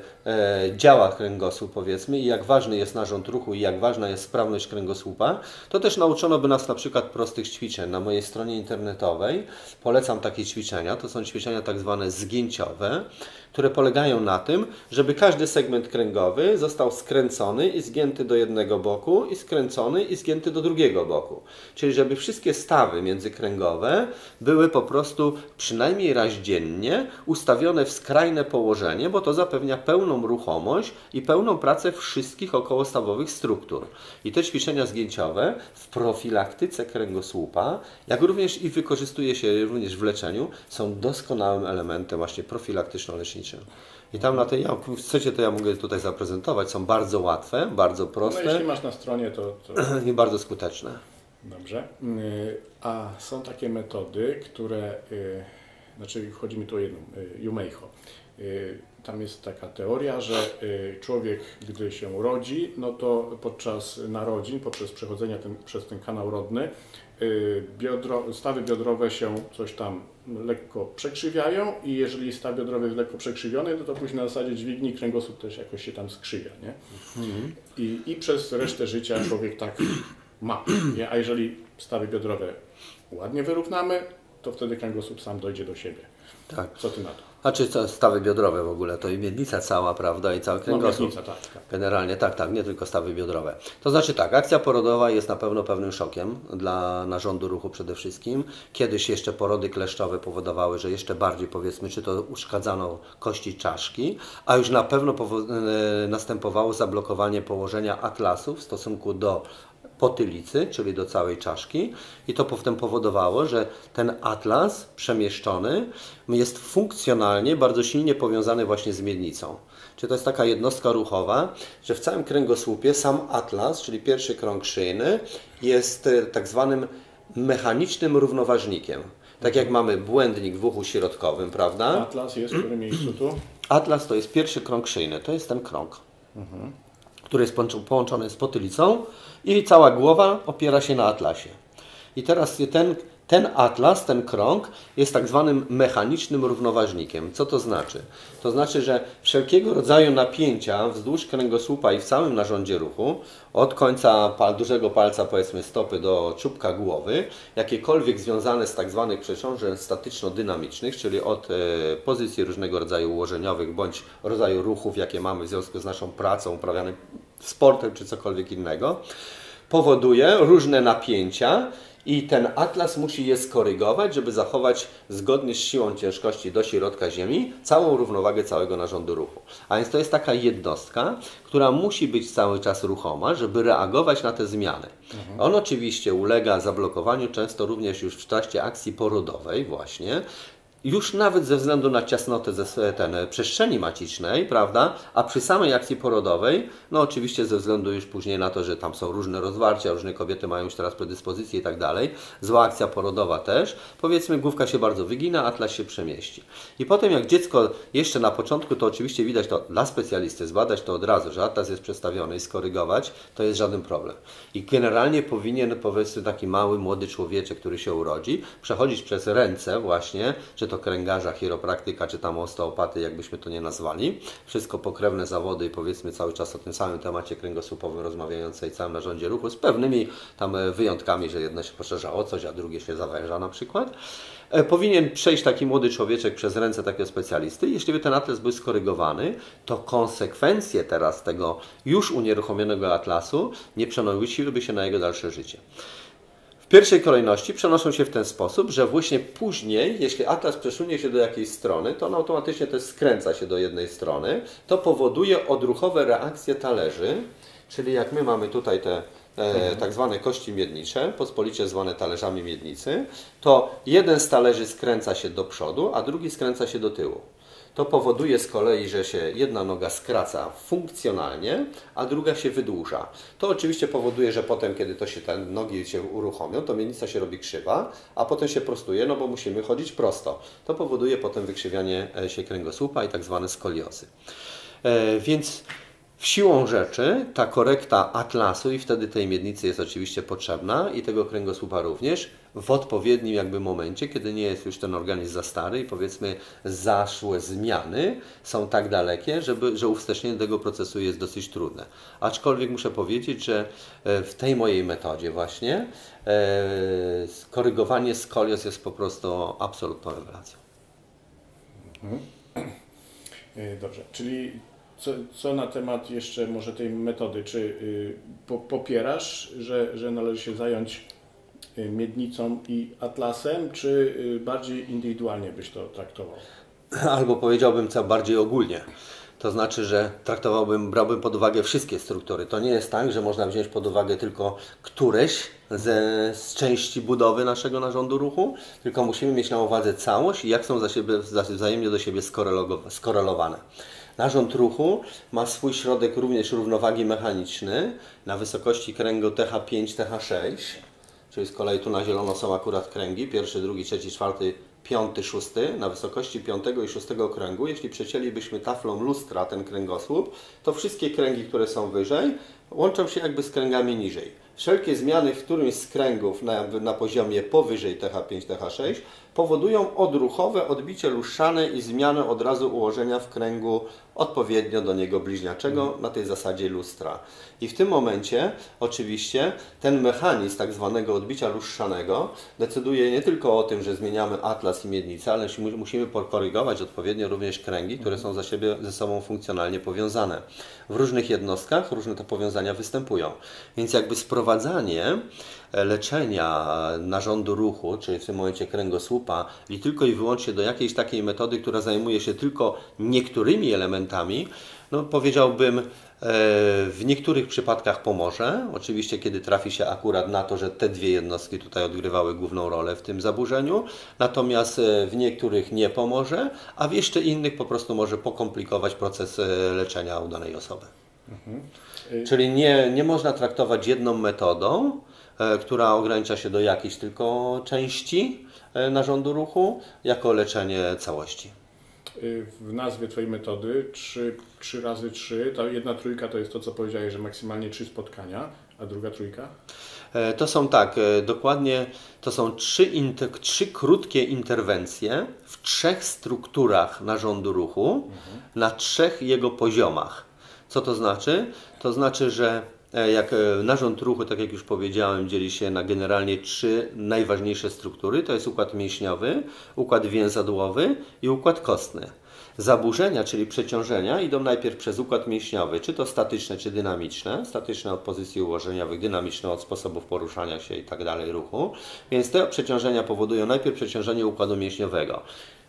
działa kręgosłup, powiedzmy, i jak ważny jest narząd ruchu, i jak ważna jest sprawność kręgosłupa, to też nauczono by nas na przykład prostych ćwiczeń. Na mojej stronie internetowej polecam takie ćwiczenia. To są ćwiczenia tak zwane zgięciowe, które polegają na tym, żeby każdy segment kręgowy został skręcony i zgięty do jednego boku i skręcony i zgięty do drugiego boku. Czyli żeby wszystkie stawy międzykręgowe były po prostu przynajmniej raz dziennie ustawione w skrajne położenie, bo to zapewnia pełną ruchomość i pełną pracę wszystkich okołostawowych struktur. I te ćwiczenia zgięciowe w profilaktyce kręgosłupa, jak również i wykorzystuje się również w leczeniu, są doskonałym elementem właśnie profilaktyczno-leczniczym. I tam na tej, jak chcecie, to ja mogę tutaj zaprezentować. Są bardzo łatwe, bardzo proste. No jeśli masz na stronie, to... i bardzo skuteczne. Dobrze. A są takie metody, które... Znaczy, chodzi mi tu o jedną, Jumeiho. Tam jest taka teoria, że człowiek, gdy się urodzi, no to podczas narodzin, podczas przechodzenia przez ten kanał rodny, stawy biodrowe się coś tam lekko przekrzywiają i jeżeli staw biodrowy jest lekko przekrzywiony, no to później na zasadzie dźwigni kręgosłup też jakoś się tam skrzywia, nie? I przez resztę życia człowiek tak ma, nie? A jeżeli stawy biodrowe ładnie wyrównamy, to wtedy kręgosłup sam dojdzie do siebie. Tak. Co ty na to? A czy to stawy biodrowe w ogóle, to i miednica cała, prawda, i cały kręgosłup. No, tak, tak. Generalnie tak, nie tylko stawy biodrowe. To znaczy tak, akcja porodowa jest na pewno pewnym szokiem dla narządu ruchu przede wszystkim. Kiedyś jeszcze porody kleszczowe powodowały, że jeszcze bardziej, powiedzmy, czy to uszkadzano kości czaszki, a już na pewno następowało zablokowanie położenia atlasu w stosunku do potylicy, czyli do całej czaszki, i to potem powodowało, że ten atlas przemieszczony jest funkcjonalnie bardzo silnie powiązany właśnie z miednicą. Czyli to jest taka jednostka ruchowa, że w całym kręgosłupie sam atlas, czyli pierwszy krąg szyjny, jest tak zwanym mechanicznym równoważnikiem. Tak jak mamy błędnik w uchu środkowym, prawda? Atlas jest w którym miejscu tu? Atlas to jest pierwszy krąg szyjny, to jest ten krąg, który jest połączony z potylicą, i cała głowa opiera się na atlasie. I teraz ten atlas, ten krąg jest tak zwanym mechanicznym równoważnikiem. Co to znaczy? To znaczy, że wszelkiego rodzaju napięcia wzdłuż kręgosłupa i w całym narządzie ruchu, od końca dużego palca, powiedzmy, stopy do czubka głowy, jakiekolwiek związane z tak zwanych przeciążeń statyczno-dynamicznych, czyli od pozycji różnego rodzaju ułożeniowych bądź rodzaju ruchów, jakie mamy w związku z naszą pracą, uprawianym sportem czy cokolwiek innego, powoduje różne napięcia, i ten atlas musi je skorygować, żeby zachować zgodnie z siłą ciężkości do środka ziemi całą równowagę całego narządu ruchu. A więc to jest taka jednostka, która musi być cały czas ruchoma, żeby reagować na te zmiany. On oczywiście ulega zablokowaniu często również już w trakcie akcji porodowej właśnie, już nawet ze względu na ciasnotę przestrzeni macicznej, prawda? A przy samej akcji porodowej, no oczywiście ze względu już później na to, że tam są różne rozwarcia, różne kobiety mają już teraz predyspozycje i tak dalej, zła akcja porodowa też, powiedzmy, główka się bardzo wygina, atlas się przemieści. I potem jak dziecko jeszcze na początku, to oczywiście widać to dla specjalisty, zbadać to od razu, że atlas jest przestawiony i skorygować, to jest żaden problem. I generalnie powinien, powiedzmy, taki mały, młody człowieczek, który się urodzi, przechodzić przez ręce właśnie, czy to kręgarza, chiropraktyka, czy tam osteopaty, jakbyśmy to nie nazwali. Wszystko pokrewne zawody i, powiedzmy, cały czas o tym samym temacie kręgosłupowym rozmawiające i całym narządzie ruchu, z pewnymi tam wyjątkami, że jedno się poszerza o coś, a drugie się zawęża na przykład. Powinien przejść taki młody człowieczek przez ręce takiego specjalisty. Jeśli by ten atlas był skorygowany, to konsekwencje teraz tego już unieruchomionego atlasu nie przenosiłyby się na jego dalsze życie. W pierwszej kolejności przenoszą się w ten sposób, że właśnie później, jeśli atlas przesunie się do jakiejś strony, to on automatycznie też skręca się do jednej strony. To powoduje odruchowe reakcje talerzy, czyli jak my mamy tutaj te tak zwane kości miednicze, pospolicie zwane talerzami miednicy, to jeden z talerzy skręca się do przodu, a drugi skręca się do tyłu. To powoduje z kolei, że się jedna noga skraca funkcjonalnie, a druga się wydłuża. To oczywiście powoduje, że potem, kiedy to się te nogi się uruchomią, to miednica się robi krzywa, a potem się prostuje, no bo musimy chodzić prosto. To powoduje potem wykrzywianie się kręgosłupa i tak zwane skoliozy. Więc siłą rzeczy ta korekta atlasu i wtedy tej miednicy jest oczywiście potrzebna i tego kręgosłupa również, w odpowiednim jakby momencie, kiedy nie jest już ten organizm za stary i, powiedzmy, zaszłe zmiany są tak dalekie, że uwstecznienie tego procesu jest dosyć trudne. Aczkolwiek muszę powiedzieć, że w tej mojej metodzie właśnie korygowanie skolios jest po prostu absolutną rewelacją. Dobrze, czyli co na temat jeszcze może tej metody? Czy popierasz, że należy się zająć miednicą i atlasem, czy bardziej indywidualnie byś to traktował? Albo powiedziałbym co bardziej ogólnie. To znaczy, że brałbym pod uwagę wszystkie struktury. To nie jest tak, że można wziąć pod uwagę tylko któreś z części budowy naszego narządu ruchu, tylko musimy mieć na uwadze całość i jak są wzajemnie do siebie skorelowane. Narząd ruchu ma swój środek również równowagi mechaniczny na wysokości kręgu TH5, TH6. Czyli z kolei tu na zielono są akurat kręgi, pierwszy, drugi, trzeci, czwarty, piąty, szósty. Na wysokości piątego i szóstego kręgu, jeśli przecięlibyśmy taflą lustra ten kręgosłup, to wszystkie kręgi, które są wyżej, łączą się jakby z kręgami niżej. Wszelkie zmiany w którymś z kręgów na poziomie powyżej TH5, TH6 powodują odruchowe odbicie lustrzane i zmianę od razu ułożenia w kręgu odpowiednio do niego bliźniaczego na tej zasadzie lustra. I w tym momencie oczywiście ten mechanizm tak zwanego odbicia lustrzanego decyduje nie tylko o tym, że zmieniamy atlas i miednicę, ale musimy pokorygować odpowiednio również kręgi, które są ze sobą funkcjonalnie powiązane. W różnych jednostkach różne te powiązania występują. Więc jakby sprowadzanie leczenia narządu ruchu, czyli w tym momencie kręgosłupa, i tylko i wyłącznie do jakiejś takiej metody, która zajmuje się tylko niektórymi elementami, no powiedziałbym, w niektórych przypadkach pomoże, oczywiście kiedy trafi się akurat na to, że te dwie jednostki tutaj odgrywały główną rolę w tym zaburzeniu, natomiast w niektórych nie pomoże, a w jeszcze innych po prostu może pokomplikować proces leczenia u danej osoby. Mhm. Czyli nie można traktować jedną metodą, która ogranicza się do jakiejś tylko części narządu ruchu, jako leczenie całości. W nazwie Twojej metody 3x3, ta jedna trójka to jest to, co powiedziałeś, że maksymalnie 3 spotkania, a druga trójka? To są tak, dokładnie to są trzy krótkie interwencje w 3 strukturach narządu ruchu, na 3 jego poziomach. Co to znaczy? To znaczy, że jak narząd ruchu, tak jak już powiedziałem, dzieli się na generalnie 3 najważniejsze struktury. To jest układ mięśniowy, układ więzadłowy i układ kostny. Zaburzenia, czyli przeciążenia, idą najpierw przez układ mięśniowy, czy to statyczne, czy dynamiczne. Statyczne od pozycji ułożeniowych, dynamiczne od sposobów poruszania się i tak dalej ruchu. Więc te przeciążenia powodują najpierw przeciążenie układu mięśniowego.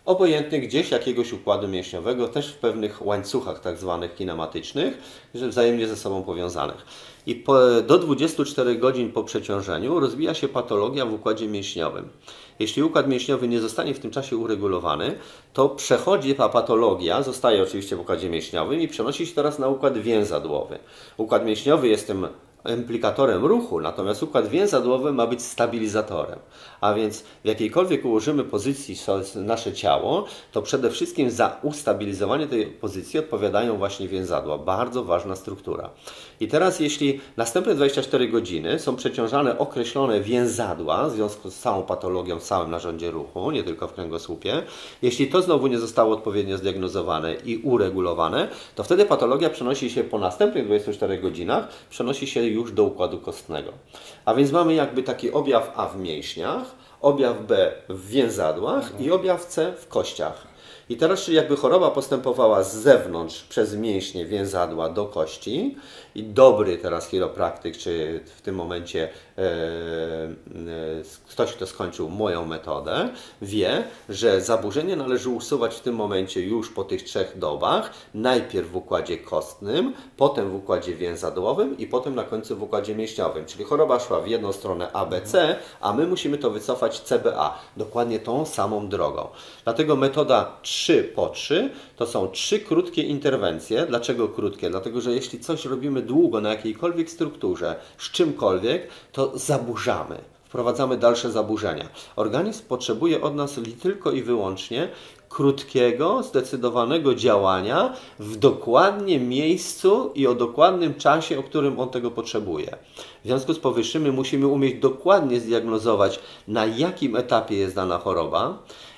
Obojętny gdzieś jakiegoś układu mięśniowego, też w pewnych łańcuchach tak zwanych kinematycznych, wzajemnie ze sobą powiązanych. I do 24 godzin po przeciążeniu rozwija się patologia w układzie mięśniowym. Jeśli układ mięśniowy nie zostanie w tym czasie uregulowany, to przechodzi ta patologia, zostaje oczywiście w układzie mięśniowym i przenosi się teraz na układ więzadłowy. Układ mięśniowy jest tym implikatorem ruchu, natomiast układ więzadłowy ma być stabilizatorem. A więc w jakiejkolwiek ułożymy pozycji nasze ciało, to przede wszystkim za ustabilizowanie tej pozycji odpowiadają właśnie więzadła. Bardzo ważna struktura. I teraz jeśli następne 24 godziny są przeciążane określone więzadła w związku z całą patologią w całym narządzie ruchu, nie tylko w kręgosłupie, jeśli to znowu nie zostało odpowiednio zdiagnozowane i uregulowane, to wtedy patologia przenosi się po następnych 24 godzinach, przenosi się już do układu kostnego. A więc mamy jakby taki objaw A w mięśniach, objaw B w więzadłach i objaw C w kościach. I teraz, czyli jakby choroba postępowała z zewnątrz przez mięśnie, więzadła do kości, i dobry teraz chiropraktyk, czy w tym momencie ktoś, kto skończył moją metodę, wie, że zaburzenie należy usuwać w tym momencie już po tych 3 dobach, najpierw w układzie kostnym, potem w układzie więzadłowym i potem na końcu w układzie mięśniowym. Czyli choroba szła w jedną stronę ABC, a my musimy to wycofać CBA, dokładnie tą samą drogą. Dlatego metoda 3x3 to są 3 krótkie interwencje. Dlaczego krótkie? Dlatego, że jeśli coś robimy długo na jakiejkolwiek strukturze, z czymkolwiek, to zaburzamy. Wprowadzamy dalsze zaburzenia. Organizm potrzebuje od nas tylko i wyłącznie krótkiego, zdecydowanego działania w dokładnym miejscu i o dokładnym czasie, o którym on tego potrzebuje. W związku z powyższym my musimy umieć dokładnie zdiagnozować, na jakim etapie jest dana choroba,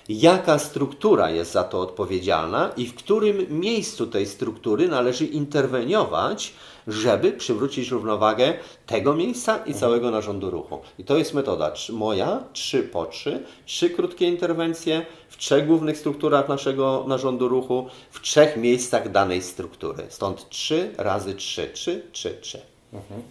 jaka struktura jest za to odpowiedzialna i w którym miejscu tej struktury należy interweniować, żeby przywrócić równowagę tego miejsca i całego narządu ruchu. I to jest metoda moja 3x3, 3 krótkie interwencje w 3 głównych strukturach naszego narządu ruchu, w 3 miejscach danej struktury. Stąd 3x3, 3, 3, 3. Mhm.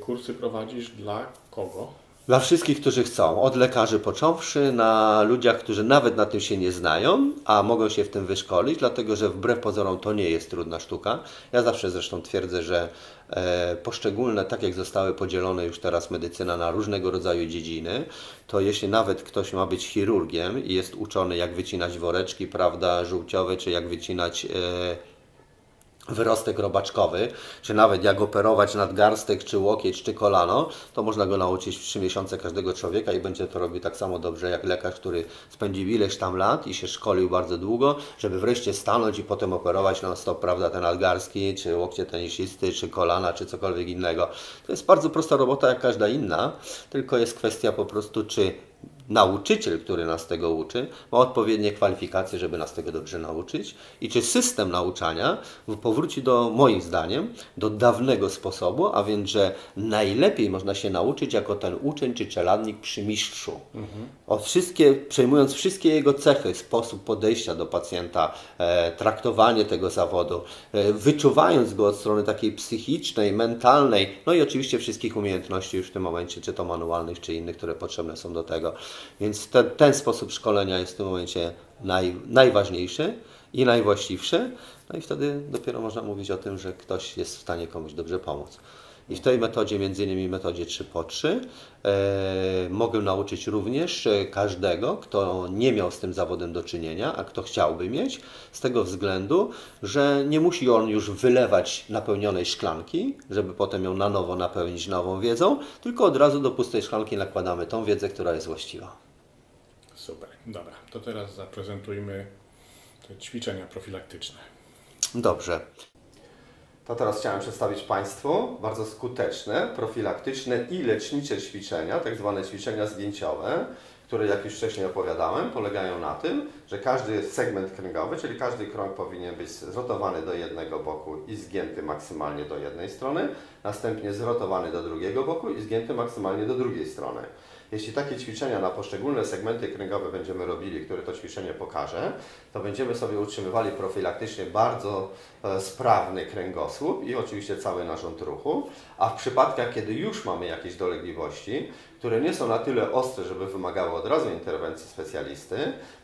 Kursy prowadzisz dla kogo? Dla wszystkich, którzy chcą, od lekarzy począwszy, na ludziach, którzy nawet na tym się nie znają, a mogą się w tym wyszkolić, dlatego że wbrew pozorom to nie jest trudna sztuka. Ja zawsze zresztą twierdzę, że poszczególne, tak jak zostały podzielone już teraz medycyna na różnego rodzaju dziedziny, to jeśli nawet ktoś ma być chirurgiem i jest uczony, jak wycinać woreczki, prawda, żółciowe, czy jak wycinać wyrostek robaczkowy, czy nawet jak operować nadgarstek, czy łokieć, czy kolano, to można go nauczyć w 3 miesiące każdego człowieka i będzie to robił tak samo dobrze jak lekarz, który spędził ileś tam lat i się szkolił bardzo długo, żeby wreszcie stanąć i potem operować non stop, prawda, te nadgarstki, czy łokcie tenisisty, czy kolana, czy cokolwiek innego. To jest bardzo prosta robota jak każda inna, tylko jest kwestia po prostu, czy nauczyciel, który nas tego uczy, ma odpowiednie kwalifikacje, żeby nas tego dobrze nauczyć i czy system nauczania powróci do, moim zdaniem, do dawnego sposobu, a więc, że najlepiej można się nauczyć jako ten uczeń czy czeladnik przy mistrzu. Przejmując wszystkie jego cechy, sposób podejścia do pacjenta, traktowanie tego zawodu, wyczuwając go od strony takiej psychicznej, mentalnej, no i oczywiście wszystkich umiejętności już w tym momencie, czy to manualnych, czy innych, które potrzebne są do tego. Więc ten sposób szkolenia jest w tym momencie najważniejszy i najwłaściwszy. No i wtedy dopiero można mówić o tym, że ktoś jest w stanie komuś dobrze pomóc. I w tej metodzie, między innymi metodzie 3x3, mogę nauczyć również każdego, kto nie miał z tym zawodem do czynienia, a kto chciałby mieć, z tego względu, że nie musi on już wylewać napełnionej szklanki, żeby potem ją na nowo napełnić nową wiedzą, tylko od razu do pustej szklanki nakładamy tą wiedzę, która jest właściwa. Super, dobra. To teraz zaprezentujmy te ćwiczenia profilaktyczne. Dobrze. To teraz chciałem przedstawić Państwu bardzo skuteczne, profilaktyczne i lecznicze ćwiczenia, tak zwane ćwiczenia zdjęciowe, które, jak już wcześniej opowiadałem, polegają na tym, że każdy segment kręgowy, czyli każdy krąg powinien być zrotowany do jednego boku i zgięty maksymalnie do jednej strony, następnie zrotowany do drugiego boku i zgięty maksymalnie do drugiej strony. Jeśli takie ćwiczenia na poszczególne segmenty kręgowe będziemy robili, które to ćwiczenie pokaże, to będziemy sobie utrzymywali profilaktycznie bardzo sprawny kręgosłup i oczywiście cały narząd ruchu, a w przypadkach, kiedy już mamy jakieś dolegliwości, które nie są na tyle ostre, żeby wymagały od razu interwencji specjalisty,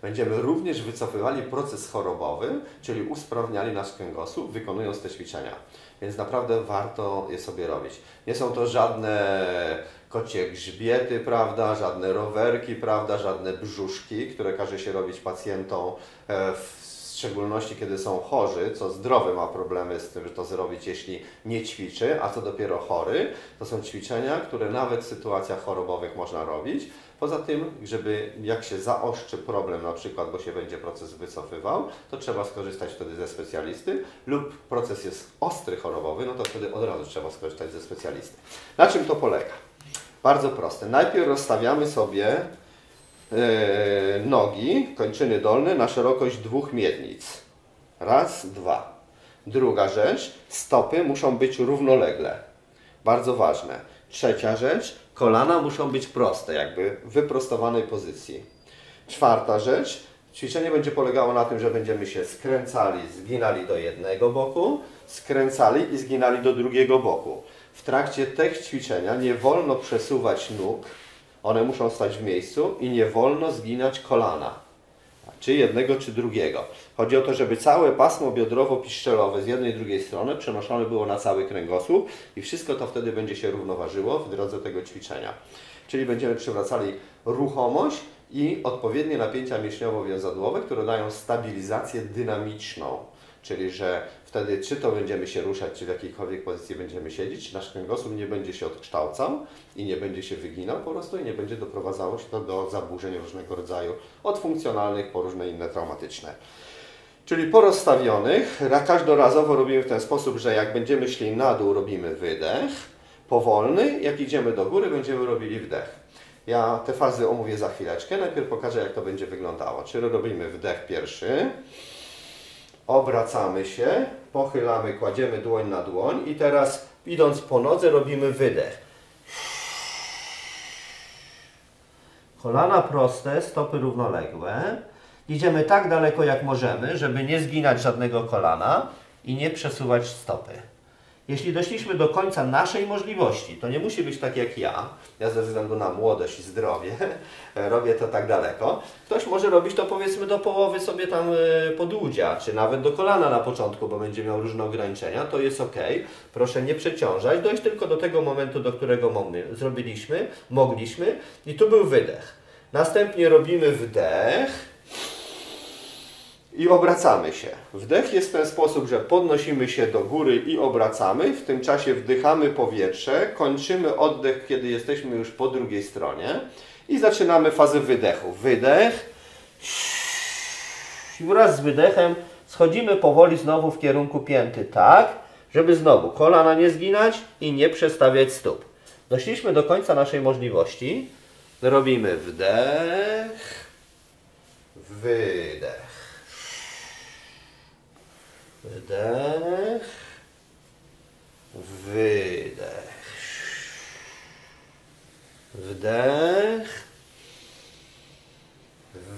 będziemy również wycofywali proces chorobowy, czyli usprawniali nasz kręgosłup, wykonując te ćwiczenia. Więc naprawdę warto je sobie robić. Nie są to żadne kocie grzbiety, prawda, żadne rowerki, prawda, żadne brzuszki, które każe się robić pacjentom, w szczególności kiedy są chorzy, co zdrowy ma problemy z tym, że to zrobić, jeśli nie ćwiczy, a co dopiero chory. To są ćwiczenia, które nawet w sytuacjach chorobowych można robić. Poza tym, żeby jak się zaostrzy problem na przykład, bo się będzie proces wycofywał, to trzeba skorzystać wtedy ze specjalisty lub proces jest ostry, chorobowy, no to wtedy od razu trzeba skorzystać ze specjalisty. Na czym to polega? Bardzo proste. Najpierw rozstawiamy sobie nogi, kończyny dolne na szerokość 2 miednic. Raz, dwa. Druga rzecz, stopy muszą być równolegle. Bardzo ważne. Trzecia rzecz, kolana muszą być proste, jakby w wyprostowanej pozycji. Czwarta rzecz, ćwiczenie będzie polegało na tym, że będziemy się skręcali, zginali do jednego boku, skręcali i zginali do drugiego boku. W trakcie tych ćwiczenia nie wolno przesuwać nóg, one muszą stać w miejscu i nie wolno zginać kolana, czy jednego, czy drugiego. Chodzi o to, żeby całe pasmo biodrowo-piszczelowe z jednej i drugiej strony przenoszone było na cały kręgosłup i wszystko to wtedy będzie się równoważyło w drodze tego ćwiczenia. Czyli będziemy przywracali ruchomość i odpowiednie napięcia mięśniowo-więzadłowe, które dają stabilizację dynamiczną. Czyli, że wtedy czy to będziemy się ruszać, czy w jakiejkolwiek pozycji będziemy siedzieć, nasz kręgosłup nie będzie się odkształcał i nie będzie się wyginał po prostu i nie będzie doprowadzało się to do zaburzeń różnego rodzaju, od funkcjonalnych po różne inne traumatyczne. Czyli po rozstawionych, każdorazowo robimy w ten sposób, że jak będziemy szli na dół, robimy wydech powolny, jak idziemy do góry, będziemy robili wdech. Ja te fazy omówię za chwileczkę, najpierw pokażę, jak to będzie wyglądało. Czyli robimy wdech pierwszy. Obracamy się, pochylamy, kładziemy dłoń na dłoń i teraz idąc po nodze robimy wydech. Kolana proste, stopy równoległe. Idziemy tak daleko jak możemy, żeby nie zginać żadnego kolana i nie przesuwać stopy. Jeśli doszliśmy do końca naszej możliwości, to nie musi być tak jak ja ze względu na młodość i zdrowie robię to tak daleko. Ktoś może robić to powiedzmy do połowy sobie tam podłudzia, czy nawet do kolana na początku, bo będzie miał różne ograniczenia, to jest ok. Proszę nie przeciążać, dojść tylko do tego momentu, do którego mogliśmy i tu był wydech. Następnie robimy wdech. I obracamy się. Wdech jest w ten sposób, że podnosimy się do góry i obracamy. W tym czasie wdychamy powietrze, kończymy oddech, kiedy jesteśmy już po drugiej stronie i zaczynamy fazę wydechu. Wydech. I wraz z wydechem schodzimy powoli znowu w kierunku pięty, tak, żeby znowu kolana nie zginać i nie przestawiać stóp. Doszliśmy do końca naszej możliwości. Robimy wdech, wydech. Wdech, wydech. Wdech,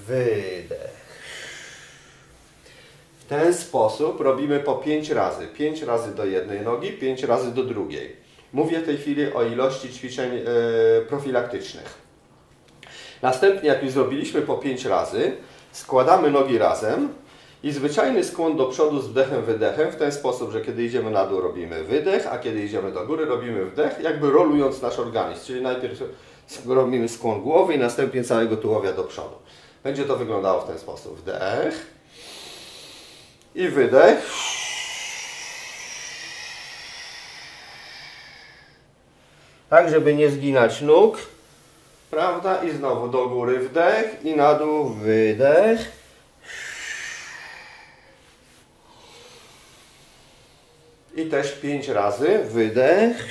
wydech. W ten sposób robimy po 5 razy. 5 razy do jednej nogi, 5 razy do drugiej. Mówię w tej chwili o ilości ćwiczeń profilaktycznych. Następnie, jak już zrobiliśmy po 5 razy, składamy nogi razem i zwyczajny skłon do przodu z wdechem, wydechem, w ten sposób, że kiedy idziemy na dół robimy wydech, a kiedy idziemy do góry robimy wdech, jakby rolując nasz organizm. Czyli najpierw robimy skłon głowy i następnie całego tułowia do przodu. Będzie to wyglądało w ten sposób. Wdech i wydech. Tak, żeby nie zginać nóg. Prawda? I znowu do góry wdech i na dół wydech. I też 5 razy wydech.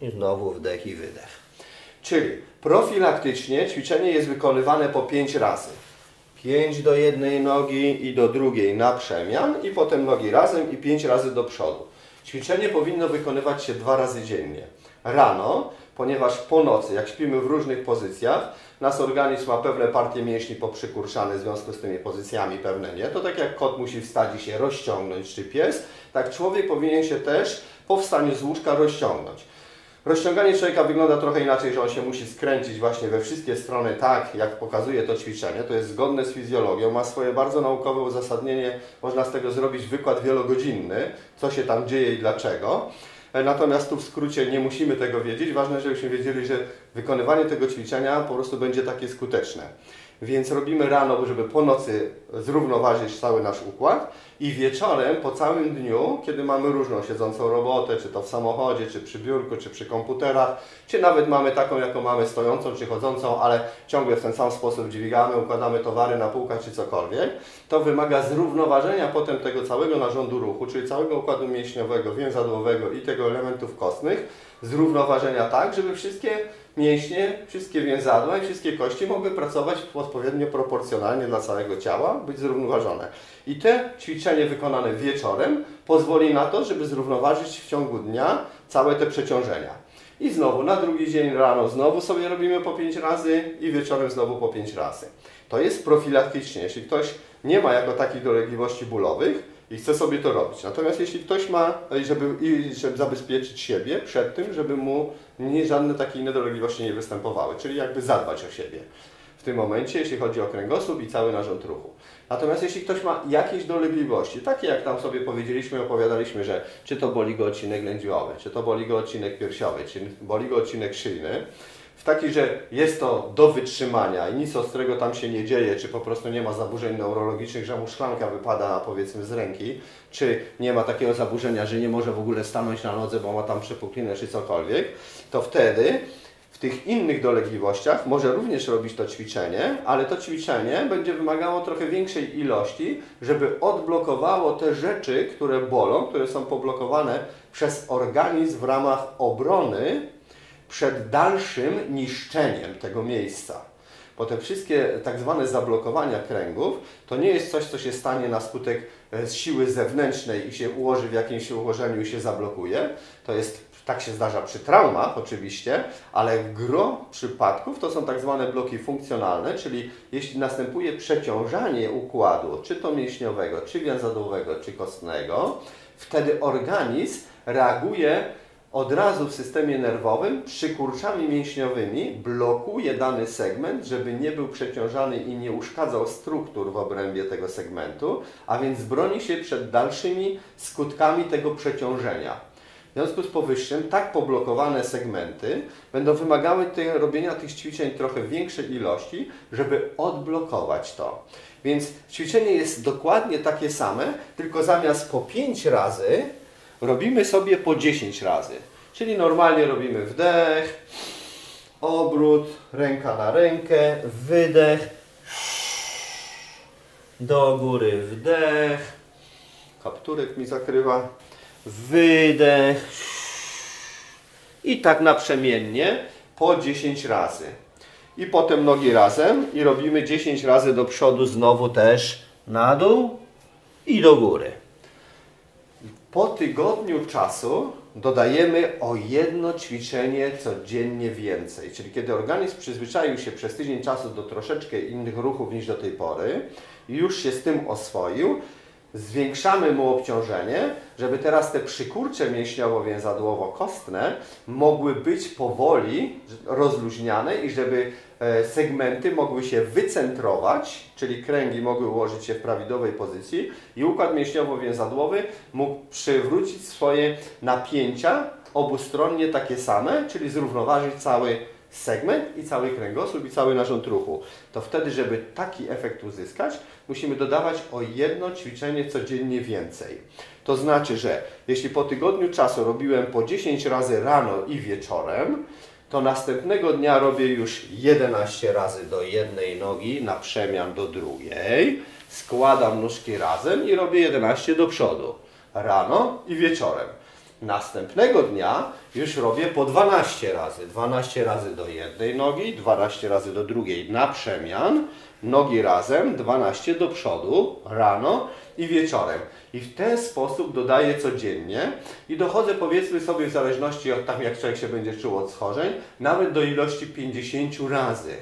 I znowu wdech i wydech. Czyli profilaktycznie ćwiczenie jest wykonywane po 5 razy. 5 do jednej nogi i do drugiej na przemian i potem nogi razem i 5 razy do przodu. Ćwiczenie powinno wykonywać się 2 razy dziennie. Rano, ponieważ po nocy, jak śpimy w różnych pozycjach, nasz organizm ma pewne partie mięśni poprzykurczane w związku z tymi pozycjami, pewne nie. To tak jak kot musi wstać i się rozciągnąć, czy pies, tak człowiek powinien się też po wstaniu z łóżka rozciągnąć. Rozciąganie człowieka wygląda trochę inaczej, że on się musi skręcić właśnie we wszystkie strony, tak jak pokazuje to ćwiczenie. To jest zgodne z fizjologią, ma swoje bardzo naukowe uzasadnienie. Można z tego zrobić wykład wielogodzinny, co się tam dzieje i dlaczego. Natomiast tu w skrócie nie musimy tego wiedzieć. Ważne, żebyśmy wiedzieli, że wykonywanie tego ćwiczenia po prostu będzie takie skuteczne. Więc robimy rano, żeby po nocy zrównoważyć cały nasz układ i wieczorem, po całym dniu, kiedy mamy różną siedzącą robotę, czy to w samochodzie, czy przy biurku, czy przy komputerach, czy nawet mamy taką, jaką mamy stojącą, czy chodzącą, ale ciągle w ten sam sposób dźwigamy, układamy towary na półkach, czy cokolwiek, to wymaga zrównoważenia potem tego całego narządu ruchu, czyli całego układu mięśniowego, więzadłowego i tego elementów kostnych, zrównoważenia tak, żeby wszystkie mięśnie, wszystkie więzadła i wszystkie kości mogły pracować odpowiednio proporcjonalnie dla całego ciała, być zrównoważone. I to ćwiczenie wykonane wieczorem pozwoli na to, żeby zrównoważyć w ciągu dnia całe te przeciążenia. I znowu na drugi dzień rano znowu sobie robimy po 5 razy i wieczorem znowu po 5 razy. To jest profilaktycznie, jeśli ktoś nie ma jako takich dolegliwości bólowych, i chce sobie to robić. Natomiast jeśli ktoś ma, żeby zabezpieczyć siebie przed tym, żeby mu żadne takie inne dolegliwości nie występowały, czyli jakby zadbać o siebie w tym momencie, jeśli chodzi o kręgosłup i cały narząd ruchu. Natomiast jeśli ktoś ma jakieś dolegliwości, takie jak tam sobie powiedzieliśmy, opowiadaliśmy, że czy to boli go odcinek lędźwiowy, czy to boli go odcinek piersiowy, czy boli go odcinek szyjny, w taki, że jest to do wytrzymania i nic ostrego tam się nie dzieje, czy po prostu nie ma zaburzeń neurologicznych, że mu szklanka wypada powiedzmy z ręki, czy nie ma takiego zaburzenia, że nie może w ogóle stanąć na nodze, bo ma tam przepuklinę czy cokolwiek, to wtedy w tych innych dolegliwościach może również robić to ćwiczenie, ale to ćwiczenie będzie wymagało trochę większej ilości, żeby odblokowało te rzeczy, które bolą, które są poblokowane przez organizm w ramach obrony, przed dalszym niszczeniem tego miejsca. Bo te wszystkie tak zwane zablokowania kręgów to nie jest coś, co się stanie na skutek siły zewnętrznej i się ułoży w jakimś ułożeniu i się zablokuje. To jest, tak się zdarza przy traumach oczywiście, ale w gro przypadków to są tak zwane bloki funkcjonalne, czyli jeśli następuje przeciążanie układu, czy to mięśniowego, czy więzadłowego, czy kostnego, wtedy organizm reaguje od razu w systemie nerwowym przykurczami mięśniowymi blokuje dany segment, żeby nie był przeciążany i nie uszkadzał struktur w obrębie tego segmentu, a więc broni się przed dalszymi skutkami tego przeciążenia. W związku z powyższym tak poblokowane segmenty będą wymagały robienia tych ćwiczeń trochę większej ilości, żeby odblokować to. Więc ćwiczenie jest dokładnie takie same, tylko zamiast po 5 razy robimy sobie po 10 razy, czyli normalnie robimy wdech, obrót, ręka na rękę, wydech, do góry wdech, kapturek mi zakrywa, wydech i tak naprzemiennie po 10 razy. I potem nogi razem i robimy 10 razy do przodu, znowu też na dół i do góry. Po tygodniu czasu dodajemy o jedno ćwiczenie codziennie więcej. Czyli kiedy organizm przyzwyczaił się przez tydzień czasu do troszeczkę innych ruchów niż do tej pory i już się z tym oswoił, zwiększamy mu obciążenie, żeby teraz te przykurcze mięśniowo-więzadłowo-kostne mogły być powoli rozluźniane i żeby segmenty mogły się wycentrować, czyli kręgi mogły ułożyć się w prawidłowej pozycji i układ mięśniowo-więzadłowy mógł przywrócić swoje napięcia obustronnie takie same, czyli zrównoważyć cały segment i cały kręgosłup i cały narząd ruchu. To wtedy, żeby taki efekt uzyskać, musimy dodawać o jedno ćwiczenie codziennie więcej. To znaczy, że jeśli po tygodniu czasu robiłem po 10 razy rano i wieczorem, to następnego dnia robię już 11 razy do jednej nogi, na przemian do drugiej, składam nóżki razem i robię 11 do przodu, rano i wieczorem. Następnego dnia już robię po 12 razy. 12 razy do jednej nogi, 12 razy do drugiej na przemian, nogi razem, 12 do przodu, rano i wieczorem. I w ten sposób dodaję codziennie i dochodzę, powiedzmy sobie, w zależności od tam, jak człowiek się będzie czuł od schorzeń, nawet do ilości 50 razy.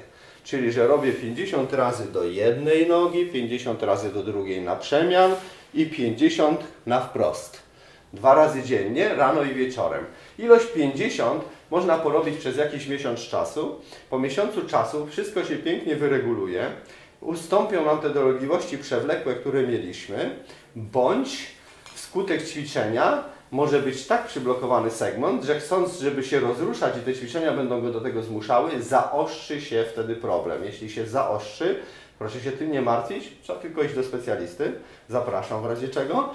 Czyli, że robię 50 razy do jednej nogi, 50 razy do drugiej na przemian i 50 na wprost. 2 razy dziennie, rano i wieczorem. Ilość 50 można porobić przez jakiś miesiąc czasu. Po miesiącu czasu wszystko się pięknie wyreguluje. Ustąpią nam te dolegliwości przewlekłe, które mieliśmy. Bądź wskutek ćwiczenia może być tak przyblokowany segment, że chcąc, żeby się rozruszać i te ćwiczenia będą go do tego zmuszały, zaostrzy się wtedy problem. Jeśli się zaostrzy, proszę się tym nie martwić, trzeba tylko iść do specjalisty. Zapraszam w razie czego.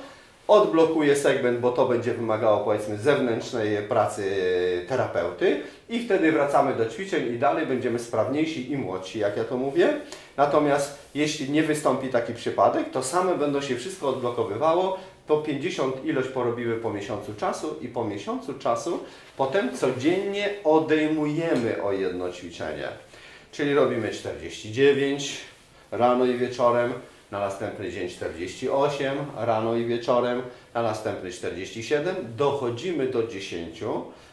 Odblokuje segment, bo to będzie wymagało, powiedzmy, zewnętrznej pracy terapeuty i wtedy wracamy do ćwiczeń i dalej będziemy sprawniejsi i młodsi, jak ja to mówię. Natomiast jeśli nie wystąpi taki przypadek, to same będą się wszystko odblokowywało. To 50 ilość porobiły po miesiącu czasu i po miesiącu czasu potem codziennie odejmujemy o jedno ćwiczenie. Czyli robimy 49 rano i wieczorem, na następny dzień 48, rano i wieczorem, na następny 47, dochodzimy do 10,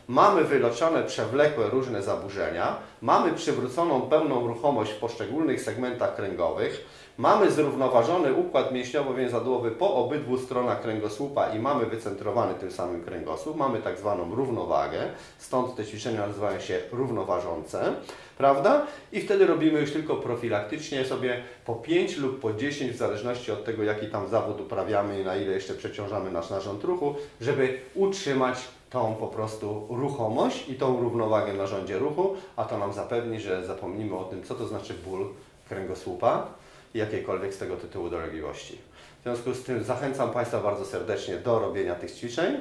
mamy wyleczone przewlekłe różne zaburzenia, mamy przywróconą pełną ruchomość w poszczególnych segmentach kręgowych, mamy zrównoważony układ mięśniowo-więzadłowy po obydwu stronach kręgosłupa i mamy wycentrowany tym samym kręgosłup, mamy tak zwaną równowagę, stąd te ćwiczenia nazywają się równoważące, prawda? I wtedy robimy już tylko profilaktycznie sobie po 5 lub po 10, w zależności od tego, jaki tam zawód uprawiamy i na ile jeszcze przeciążamy nasz narząd ruchu, żeby utrzymać tą po prostu ruchomość i tą równowagę w narządzie ruchu, a to nam zapewni, że zapomnimy o tym, co to znaczy ból kręgosłupa, jakiejkolwiek z tego tytułu dolegliwości. W związku z tym zachęcam Państwa bardzo serdecznie do robienia tych ćwiczeń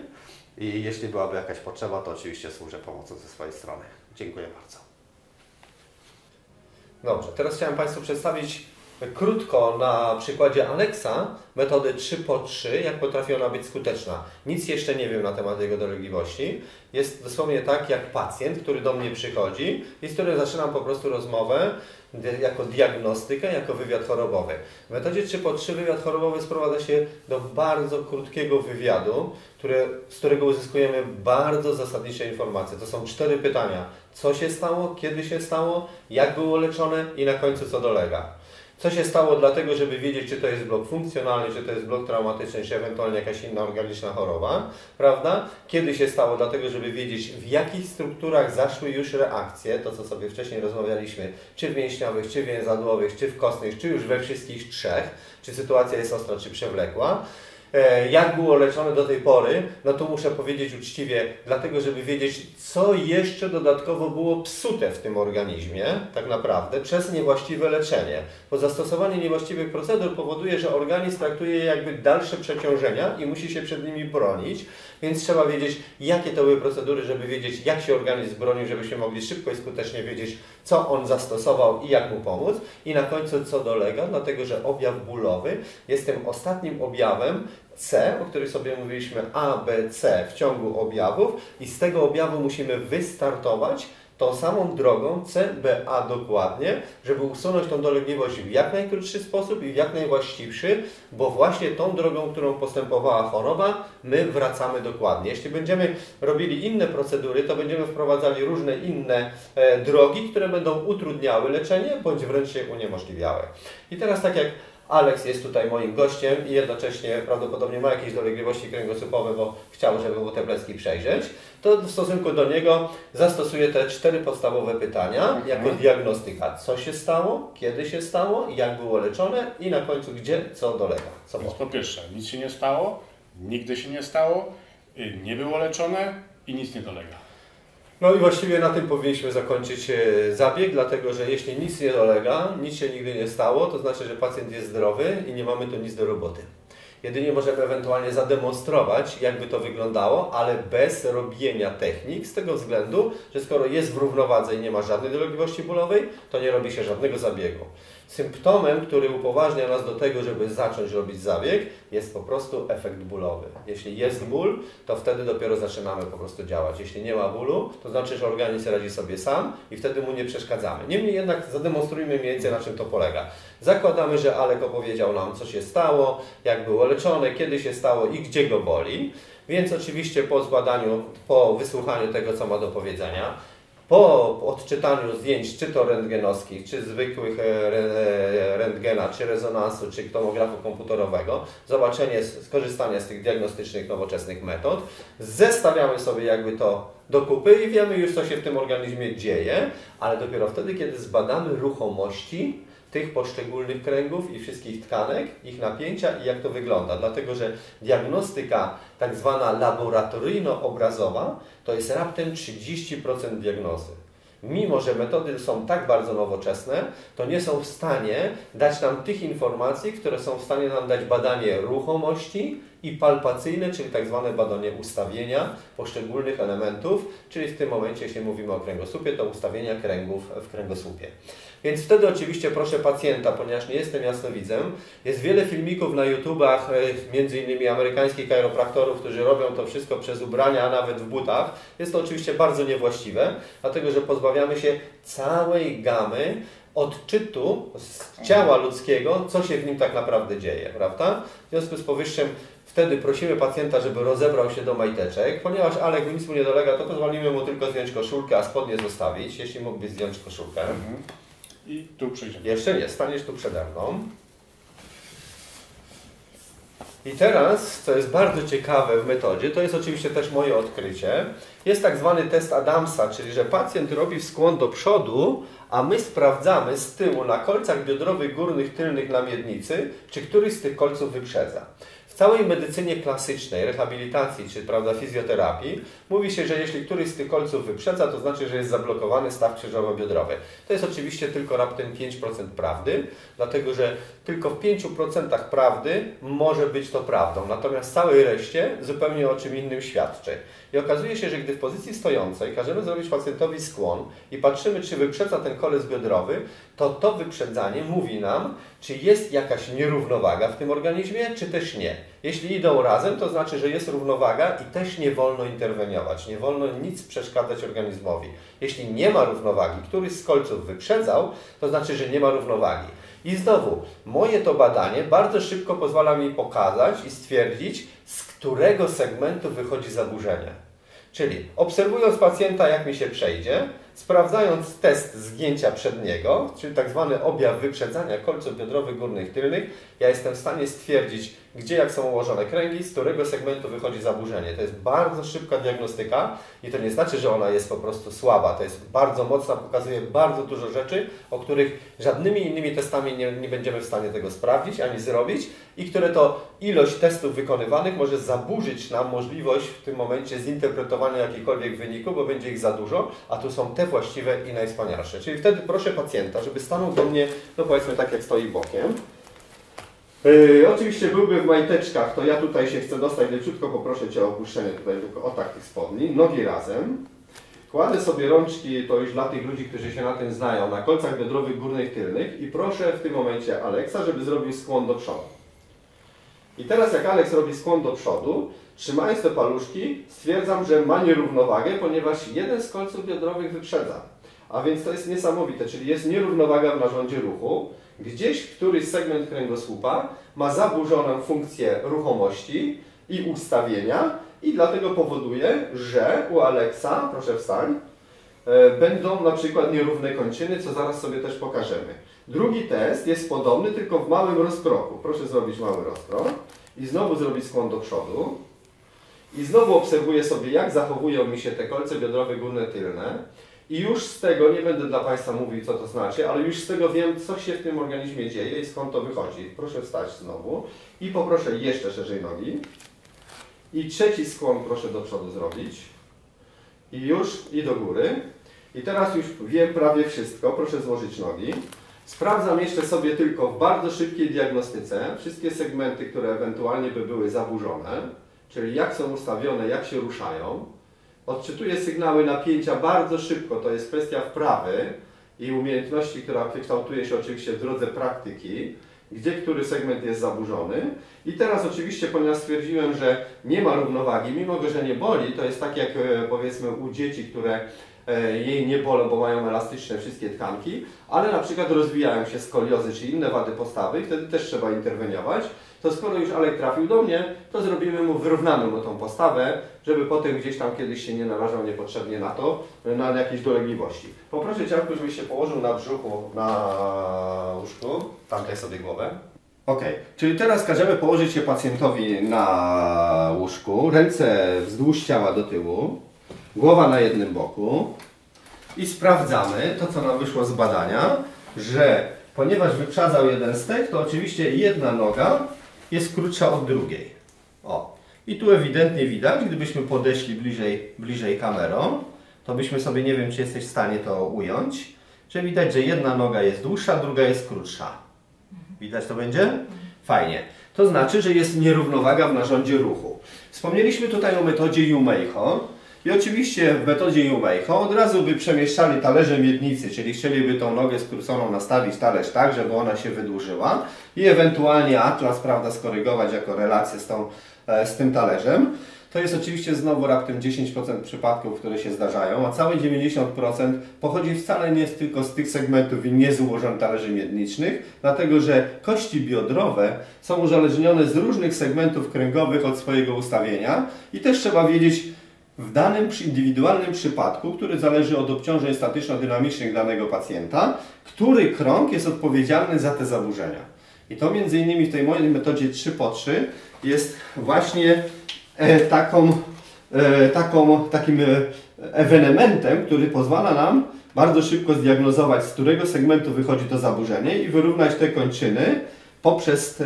i jeśli byłaby jakaś potrzeba, to oczywiście służę pomocą ze swojej strony. Dziękuję bardzo. Dobrze, teraz chciałem Państwu przedstawić krótko na przykładzie Aleksa metodę 3x3, jak potrafi ona być skuteczna. Nic jeszcze nie wiem na temat jego dolegliwości. Jest dosłownie tak jak pacjent, który do mnie przychodzi i z którym zaczynam po prostu rozmowę jako diagnostykę, jako wywiad chorobowy. W metodzie 3x3 wywiad chorobowy sprowadza się do bardzo krótkiego wywiadu, z którego uzyskujemy bardzo zasadnicze informacje. To są 4 pytania. Co się stało, kiedy się stało, jak było leczone i na końcu co dolega. Co się stało dlatego, żeby wiedzieć, czy to jest blok funkcjonalny, czy to jest blok traumatyczny, czy ewentualnie jakaś inna organiczna choroba, prawda? Kiedy się stało dlatego, żeby wiedzieć, w jakich strukturach zaszły już reakcje, to co sobie wcześniej rozmawialiśmy, czy w mięśniowych, czy więzadłowych, czy w kostnych, czy już we wszystkich 3, czy sytuacja jest ostra, czy przewlekła. Jak było leczone do tej pory, no to muszę powiedzieć uczciwie, dlatego żeby wiedzieć, co jeszcze dodatkowo było psute w tym organizmie, tak naprawdę, przez niewłaściwe leczenie. Bo zastosowanie niewłaściwych procedur powoduje, że organizm traktuje jakby dalsze przeciążenia i musi się przed nimi bronić, więc trzeba wiedzieć, jakie to były procedury, żeby wiedzieć, jak się organizm bronił, żebyśmy mogli szybko i skutecznie wiedzieć, co on zastosował i jak mu pomóc. I na końcu, co dolega, dlatego że objaw bólowy jest tym ostatnim objawem, C, o której sobie mówiliśmy, A, B, C w ciągu objawów i z tego objawu musimy wystartować tą samą drogą CBA dokładnie, żeby usunąć tą dolegliwość w jak najkrótszy sposób i w jak najwłaściwszy, bo właśnie tą drogą, którą postępowała choroba, my wracamy dokładnie. Jeśli będziemy robili inne procedury, to będziemy wprowadzali różne inne drogi, które będą utrudniały leczenie, bądź wręcz się uniemożliwiały. I teraz tak jak Aleks jest tutaj moim gościem i jednocześnie prawdopodobnie ma jakieś dolegliwości kręgosłupowe, bo chciał, żeby mu te plecki przejrzeć, to w stosunku do niego zastosuję te 4 podstawowe pytania jako diagnostyka. Co się stało, kiedy się stało, jak było leczone i na końcu gdzie, co dolega. Co więc po pierwsze, nic się nie stało, nigdy się nie stało, nie było leczone i nic nie dolega. No i właściwie na tym powinniśmy zakończyć zabieg, dlatego że jeśli nic nie dolega, nic się nigdy nie stało, to znaczy, że pacjent jest zdrowy i nie mamy tu nic do roboty. Jedynie możemy ewentualnie zademonstrować, jakby to wyglądało, ale bez robienia technik z tego względu, że skoro jest w równowadze i nie ma żadnej dolegliwości bólowej, to nie robi się żadnego zabiegu. Symptomem, który upoważnia nas do tego, żeby zacząć robić zabieg, jest po prostu efekt bólowy. Jeśli jest ból, to wtedy dopiero zaczynamy po prostu działać. Jeśli nie ma bólu, to znaczy, że organizm radzi sobie sam i wtedy mu nie przeszkadzamy. Niemniej jednak zademonstrujmy mniej więcej, na czym to polega. Zakładamy, że Alek opowiedział nam, co się stało, jak było leczone, kiedy się stało i gdzie go boli. Więc oczywiście po zbadaniu, po wysłuchaniu tego, co ma do powiedzenia, po odczytaniu zdjęć, czy to rentgenowskich, czy zwykłych rentgena, czy rezonansu, czy tomografu komputerowego, skorzystanie z tych diagnostycznych, nowoczesnych metod, zestawiamy sobie jakby to do kupy i wiemy już, co się w tym organizmie dzieje, ale dopiero wtedy, kiedy zbadamy ruchomości tych poszczególnych kręgów i wszystkich tkanek, ich napięcia i jak to wygląda. Dlatego, że diagnostyka tak zwana laboratoryjno-obrazowa to jest raptem 30% diagnozy. Mimo że metody są tak bardzo nowoczesne, to nie są w stanie dać nam tych informacji, które są w stanie nam dać badanie ruchomości i palpacyjne, czyli tak zwane badanie ustawienia poszczególnych elementów, czyli w tym momencie, jeśli mówimy o kręgosłupie, to ustawienia kręgów w kręgosłupie. Więc wtedy oczywiście proszę pacjenta, ponieważ nie jestem jasnowidzem, jest wiele filmików na YouTubach, m.in. amerykańskich chiropraktorów, którzy robią to wszystko przez ubrania, a nawet w butach. Jest to oczywiście bardzo niewłaściwe, dlatego że pozbawiamy się całej gamy odczytu z ciała ludzkiego, co się w nim tak naprawdę dzieje, prawda? W związku z powyższym wtedy prosimy pacjenta, żeby rozebrał się do majteczek. Ponieważ Alek nic mu nie dolega, to pozwolimy mu tylko zdjąć koszulkę, a spodnie zostawić, jeśli mógłby zdjąć koszulkę. I tu przyjdziemy. Jeszcze nie, staniesz tu przede mną. I teraz, co jest bardzo ciekawe w metodzie, to jest oczywiście też moje odkrycie, jest tak zwany test Adamsa, czyli że pacjent robi skłon do przodu, a my sprawdzamy z tyłu na kolcach biodrowych górnych, tylnych na miednicy, czy któryś z tych kolców wyprzedza. W całej medycynie klasycznej, rehabilitacji czy fizjoterapii mówi się, że jeśli któryś z tych kolców wyprzedza, to znaczy, że jest zablokowany staw krzyżowo-biodrowy. To jest oczywiście tylko raptem 5% prawdy, dlatego że tylko w 5% prawdy może być to prawdą, natomiast w całej reszcie zupełnie o czym innym świadczy. I okazuje się, że gdy w pozycji stojącej każemy zrobić pacjentowi skłon i patrzymy, czy wyprzedza ten kolec biodrowy, to to wyprzedzanie mówi nam, czy jest jakaś nierównowaga w tym organizmie, czy też nie. Jeśli idą razem, to znaczy, że jest równowaga i też nie wolno interweniować, nie wolno nic przeszkadzać organizmowi. Jeśli nie ma równowagi, któryś z kolców wyprzedzał, to znaczy, że nie ma równowagi. I znowu, moje to badanie bardzo szybko pozwala mi pokazać i stwierdzić, z którego segmentu wychodzi zaburzenie. Czyli obserwując pacjenta, jak mi się przejdzie, sprawdzając test zgięcia przedniego, czyli tak zwany objaw wyprzedzania kolców biodrowych górnych, tylnych, ja jestem w stanie stwierdzić, gdzie jak są ułożone kręgi, z którego segmentu wychodzi zaburzenie. To jest bardzo szybka diagnostyka i to nie znaczy, że ona jest po prostu słaba. To jest bardzo mocna, pokazuje bardzo dużo rzeczy, o których żadnymi innymi testami nie będziemy w stanie tego sprawdzić ani zrobić i które to ilość testów wykonywanych może zaburzyć nam możliwość w tym momencie zinterpretowania jakichkolwiek wyników, bo będzie ich za dużo, a tu są te właściwe i najwspanialsze. Czyli wtedy proszę pacjenta, żeby stanął do mnie, no powiedzmy tak jak stoi bokiem. Oczywiście byłby w majteczkach, to ja tutaj się chcę dostać, leciutko poproszę Cię o opuszczenie tutaj tylko o takich spodni, nogi razem. Kładę sobie rączki, to już dla tych ludzi, którzy się na tym znają, na kolcach biodrowych górnych, tylnych i proszę w tym momencie Aleksa, żeby zrobił skłon do przodu. I teraz jak Aleks robi skłon do przodu, trzymając te paluszki, stwierdzam, że ma nierównowagę, ponieważ jeden z kolców biodrowych wyprzedza. A więc to jest niesamowite, czyli jest nierównowaga w narządzie ruchu. Gdzieś któryś segment kręgosłupa ma zaburzoną funkcję ruchomości i ustawienia i dlatego powoduje, że u Aleksa, proszę wstań, będą na przykład nierówne kończyny, co zaraz sobie też pokażemy. Drugi test jest podobny, tylko w małym rozkroku. Proszę zrobić mały rozkrok i znowu zrobić skłon do przodu. I znowu obserwuję sobie, jak zachowują mi się te kolce biodrowe górne, tylne. I już z tego, nie będę dla Państwa mówił, co to znaczy, ale już z tego wiem, co się w tym organizmie dzieje i skąd to wychodzi. Proszę wstać znowu i poproszę jeszcze szerzej nogi. I trzeci skłon proszę do przodu zrobić. I już, i do góry. I teraz już wiem prawie wszystko. Proszę złożyć nogi. Sprawdzam jeszcze sobie tylko w bardzo szybkiej diagnostyce wszystkie segmenty, które ewentualnie by były zaburzone, czyli jak są ustawione, jak się ruszają. Odczytuję sygnały napięcia bardzo szybko, to jest kwestia wprawy i umiejętności, która kształtuje się oczywiście w drodze praktyki, gdzie który segment jest zaburzony. I teraz oczywiście, ponieważ stwierdziłem, że nie ma równowagi, mimo że nie boli, to jest tak jak powiedzmy u dzieci, które jej nie bolą, bo mają elastyczne wszystkie tkanki, ale na przykład rozwijają się skoliozy czy inne wady postawy, wtedy też trzeba interweniować. To skoro już Alek trafił do mnie, to zrobimy mu, wyrównamy mu tą postawę, żeby potem gdzieś tam kiedyś się nie narażał niepotrzebnie na to, na jakieś dolegliwości. Poproszę Ciarku, żebyś się położył na brzuchu, na łóżku, tam daj sobie głowę. Ok, czyli teraz każemy położyć się pacjentowi na łóżku, ręce wzdłuż ciała do tyłu, głowa na jednym boku i sprawdzamy to, co nam wyszło z badania, że ponieważ wyprzedzał jeden stek, to oczywiście jedna noga jest krótsza od drugiej. O. I tu ewidentnie widać, gdybyśmy podeszli bliżej kamerą, to byśmy sobie, nie wiem, czy jesteś w stanie to ująć, że widać, że jedna noga jest dłuższa, druga jest krótsza. Widać to będzie? Fajnie. To znaczy, że jest nierównowaga w narządzie ruchu. Wspomnieliśmy tutaj o metodzie Jumeiho. I oczywiście w metodzie Jumeiho od razu by przemieszczali talerze miednicy, czyli chcieliby tą nogę skróconą nastawić talerz tak, żeby ona się wydłużyła i ewentualnie atlas, prawda, skorygować jako relację z tym talerzem. To jest oczywiście znowu raptem 10% przypadków, które się zdarzają, a całe 90% pochodzi wcale nie tylko z tych segmentów i nie z ułożeń talerzy miednicznych, dlatego że kości biodrowe są uzależnione z różnych segmentów kręgowych od swojego ustawienia i też trzeba wiedzieć, w danym indywidualnym przypadku, który zależy od obciążeń statyczno-dynamicznych danego pacjenta, który krąg jest odpowiedzialny za te zaburzenia. I to między innymi w tej mojej metodzie 3x3 jest właśnie takim ewenementem, który pozwala nam bardzo szybko zdiagnozować, z którego segmentu wychodzi to zaburzenie i wyrównać te kończyny poprzez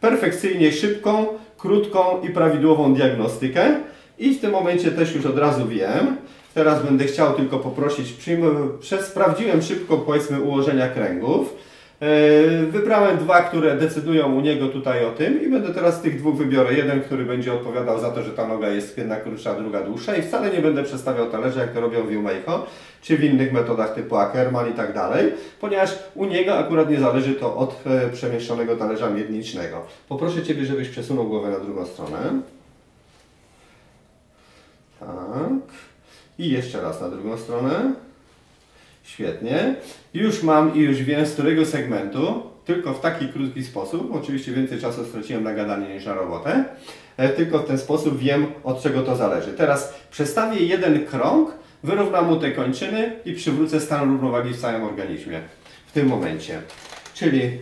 perfekcyjnie szybką, krótką i prawidłową diagnostykę. I w tym momencie też już od razu wiem, teraz będę chciał tylko poprosić, sprawdziłem szybko, powiedzmy, ułożenia kręgów, wybrałem dwa, które decydują u niego tutaj o tym i będę teraz z tych dwóch wybiorę jeden, który będzie odpowiadał za to, że ta noga jest jedna krótsza, druga dłuższa i wcale nie będę przestawiał talerza, jak to robią w Jumeiho, czy w innych metodach typu Ackerman i tak dalej, ponieważ u niego akurat nie zależy to od przemieszczonego talerza miednicznego. Poproszę Ciebie, żebyś przesunął głowę na drugą stronę. Tak. I jeszcze raz na drugą stronę. Świetnie. Już mam i już wiem, z którego segmentu, tylko w taki krótki sposób, oczywiście więcej czasu straciłem na gadanie niż na robotę, tylko w ten sposób wiem, od czego to zależy. Teraz przestawię jeden krąg, wyrównam mu te kończyny i przywrócę stan równowagi w całym organizmie. W tym momencie. Czyli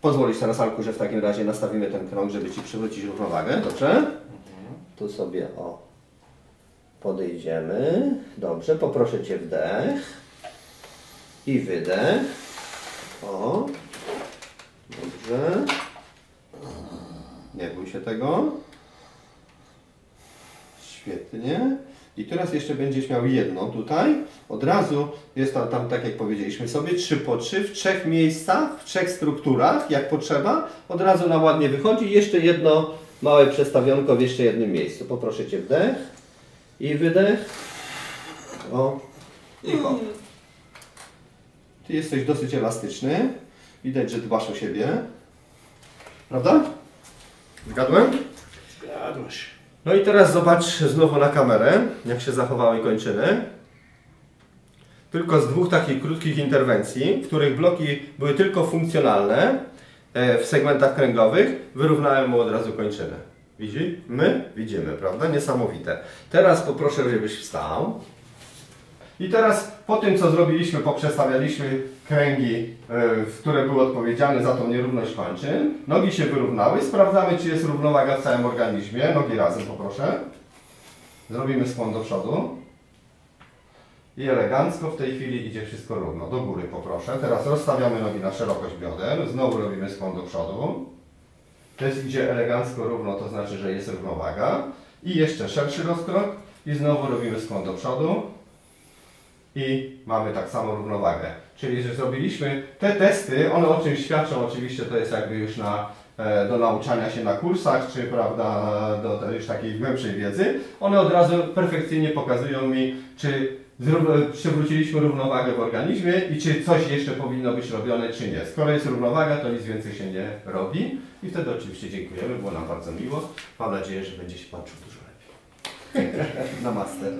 pozwolisz teraz, Alku, że w takim razie nastawimy ten krąg, żeby Ci przywrócić równowagę. Dobrze? Tu sobie podejdziemy. Dobrze, poproszę Cię wdech i wydech. O, dobrze. Nie bój się tego. Świetnie. I teraz jeszcze będziesz miał jedno tutaj. Od razu jest tam, tak jak powiedzieliśmy sobie, 3x3 w trzech miejscach, w trzech strukturach, jak potrzeba. Od razu na ładnie wychodzi. Jeszcze jedno małe przestawionko w jeszcze jednym miejscu. Poproszę Cię wdech i wydech. O, i hop. Ty jesteś dosyć elastyczny. Widać, że dbasz o siebie. Prawda? Zgadłem? Zgadłeś. No i teraz zobacz znowu na kamerę, jak się zachowały kończyny. Tylko z dwóch takich krótkich interwencji, w których bloki były tylko funkcjonalne w segmentach kręgowych, wyrównałem mu od razu kończyny. Widzi? My widzimy, prawda? Niesamowite. Teraz poproszę, żebyś wstał. I teraz po tym, co zrobiliśmy, poprzestawialiśmy kręgi, które były odpowiedzialne za tą nierówność kończyn. Nogi się wyrównały. Sprawdzamy, czy jest równowaga w całym organizmie. Nogi razem, poproszę. Zrobimy skłon do przodu. I elegancko w tej chwili idzie wszystko równo. Do góry, poproszę. Teraz rozstawiamy nogi na szerokość bioder. Znowu robimy skłon do przodu. Też idzie elegancko równo, to znaczy, że jest równowaga. I jeszcze szerszy rozkrok. I znowu robimy skłon do przodu. I mamy tak samo równowagę. Czyli, że zrobiliśmy te testy, one o czymś świadczą, oczywiście to jest jakby już do nauczania się na kursach, czy prawda, do już takiej głębszej wiedzy. One od razu perfekcyjnie pokazują mi, czy przywróciliśmy równowagę w organizmie i czy coś jeszcze powinno być robione, czy nie. Skoro jest równowaga, to nic więcej się nie robi. I wtedy oczywiście dziękujemy, było nam bardzo miło. Mam nadzieję, że będzie się Pan czuł dużo lepiej. Namaste.